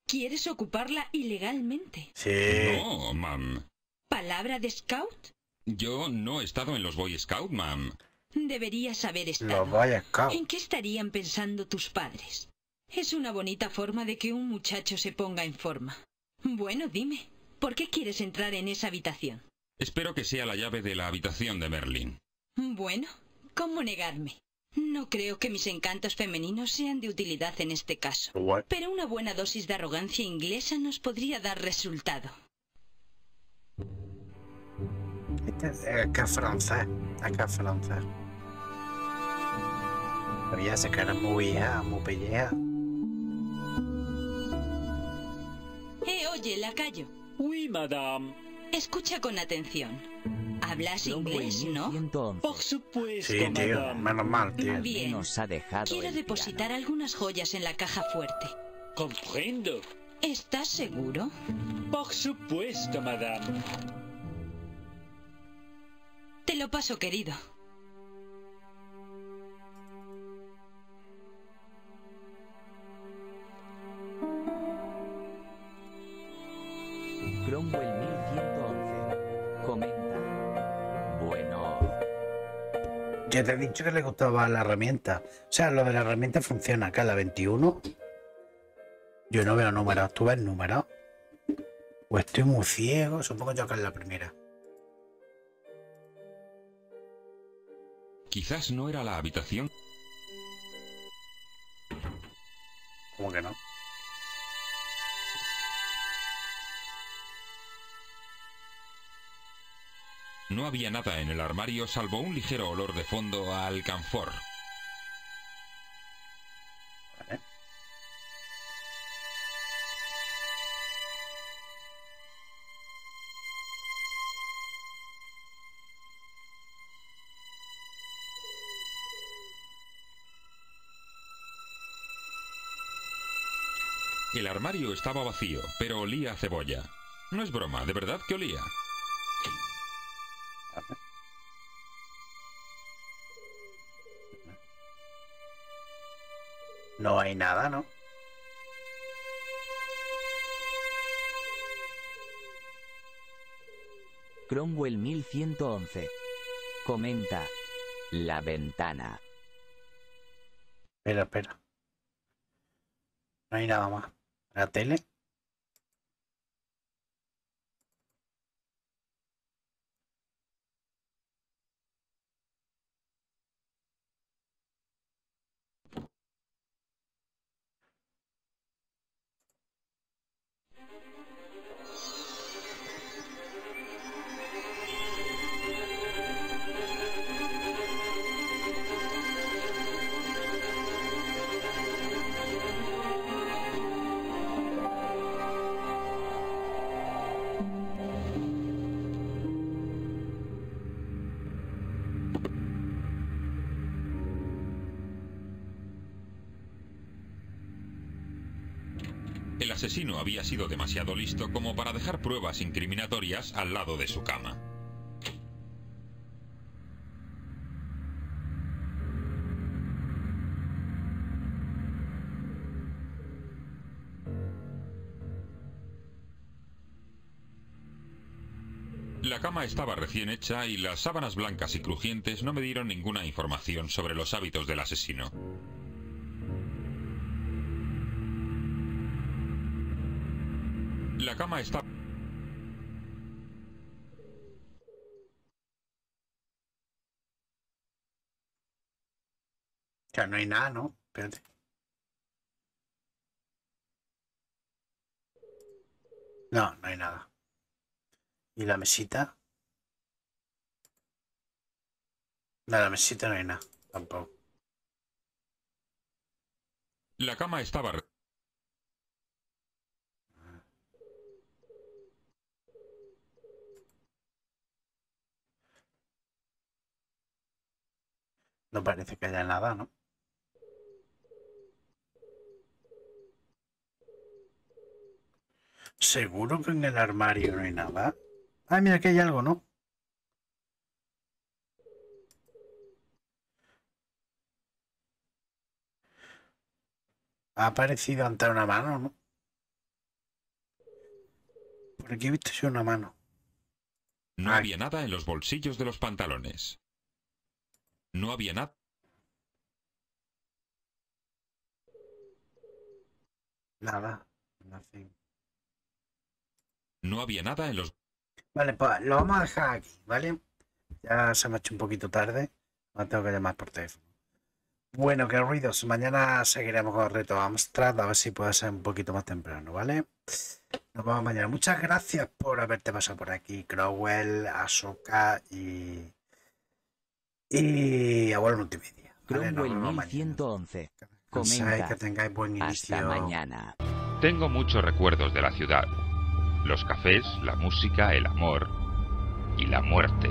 ¿Quieres ocuparla ilegalmente? Sí. No, mam. ¿Palabra de scout? Yo no he estado en los Boy Scout, mam. Deberías haber estado. Los Boy Scout. ¿En qué estarían pensando tus padres? Es una bonita forma de que un muchacho se ponga en forma. Bueno, dime, ¿por qué quieres entrar en esa habitación? Espero que sea la llave de la habitación de Merlin. Bueno, ¿cómo negarme? No creo que mis encantos femeninos sean de utilidad en este caso. ¿Qué? Pero una buena dosis de arrogancia inglesa nos podría dar resultado. Acá francés, acá francés. Había sacado muy vieja, muy pelleja. Eh, oye, lacayo. Oui, madame. Escucha con atención. ¿Hablas inglés, no? Por supuesto, sí, tío, menos mal, tío. Bien, nos ha dejado quiero depositar piano. Algunas joyas en la caja fuerte. Comprendo. ¿Estás seguro? Por supuesto, madame. Te lo paso, querido. Cromwell mil ciento once. Comenta. Bueno. Ya te he dicho que le gustaba la herramienta. O sea, lo de la herramienta funciona acá, la veintiuno. Yo no veo números. ¿Tú ves números? O estoy muy ciego. Supongo yo que es la primera. Quizás no era la habitación. ¿Cómo que no? No había nada en el armario salvo un ligero olor de fondo a alcanfor. Vale. El armario estaba vacío, pero olía a cebolla. No es broma, de verdad que olía. No hay nada, ¿no? Cromwell mil ciento once. Comenta. La ventana. Espera, espera. No hay nada más. La tele. El asesino había sido demasiado listo como para dejar pruebas incriminatorias al lado de su cama. La cama estaba recién hecha y las sábanas blancas y crujientes no me dieron ninguna información sobre los hábitos del asesino. La cama está... Ya no hay nada, ¿no? Espérate. No, no hay nada. ¿Y la mesita? No, la mesita no hay nada, tampoco. La cama estaba... No parece que haya nada, ¿no? ¿Seguro que en el armario no hay nada? Ah, mira, que hay algo, ¿no? Ha aparecido ante una mano, ¿no? Por aquí he visto yo una mano. No Ay. había nada en los bolsillos de los pantalones. No había nada. Nada. Nothing. No había nada en los... Vale, pues lo vamos a dejar aquí, ¿vale? Ya se me ha hecho un poquito tarde. No tengo que llamar por teléfono. Bueno, qué ruidos. Mañana seguiremos con el reto Amstrad, a ver si puede ser un poquito más temprano, ¿vale? Nos vemos mañana. Muchas gracias por haberte pasado por aquí, Crowell, Ahsoka y... y... Abuelo Multimedia. ¿Vale? Crowell mil ciento once. Comenta. Que tengáis buen inicio. Hasta mañana. Tengo muchos recuerdos de la ciudad. Los cafés, la música, el amor y la muerte.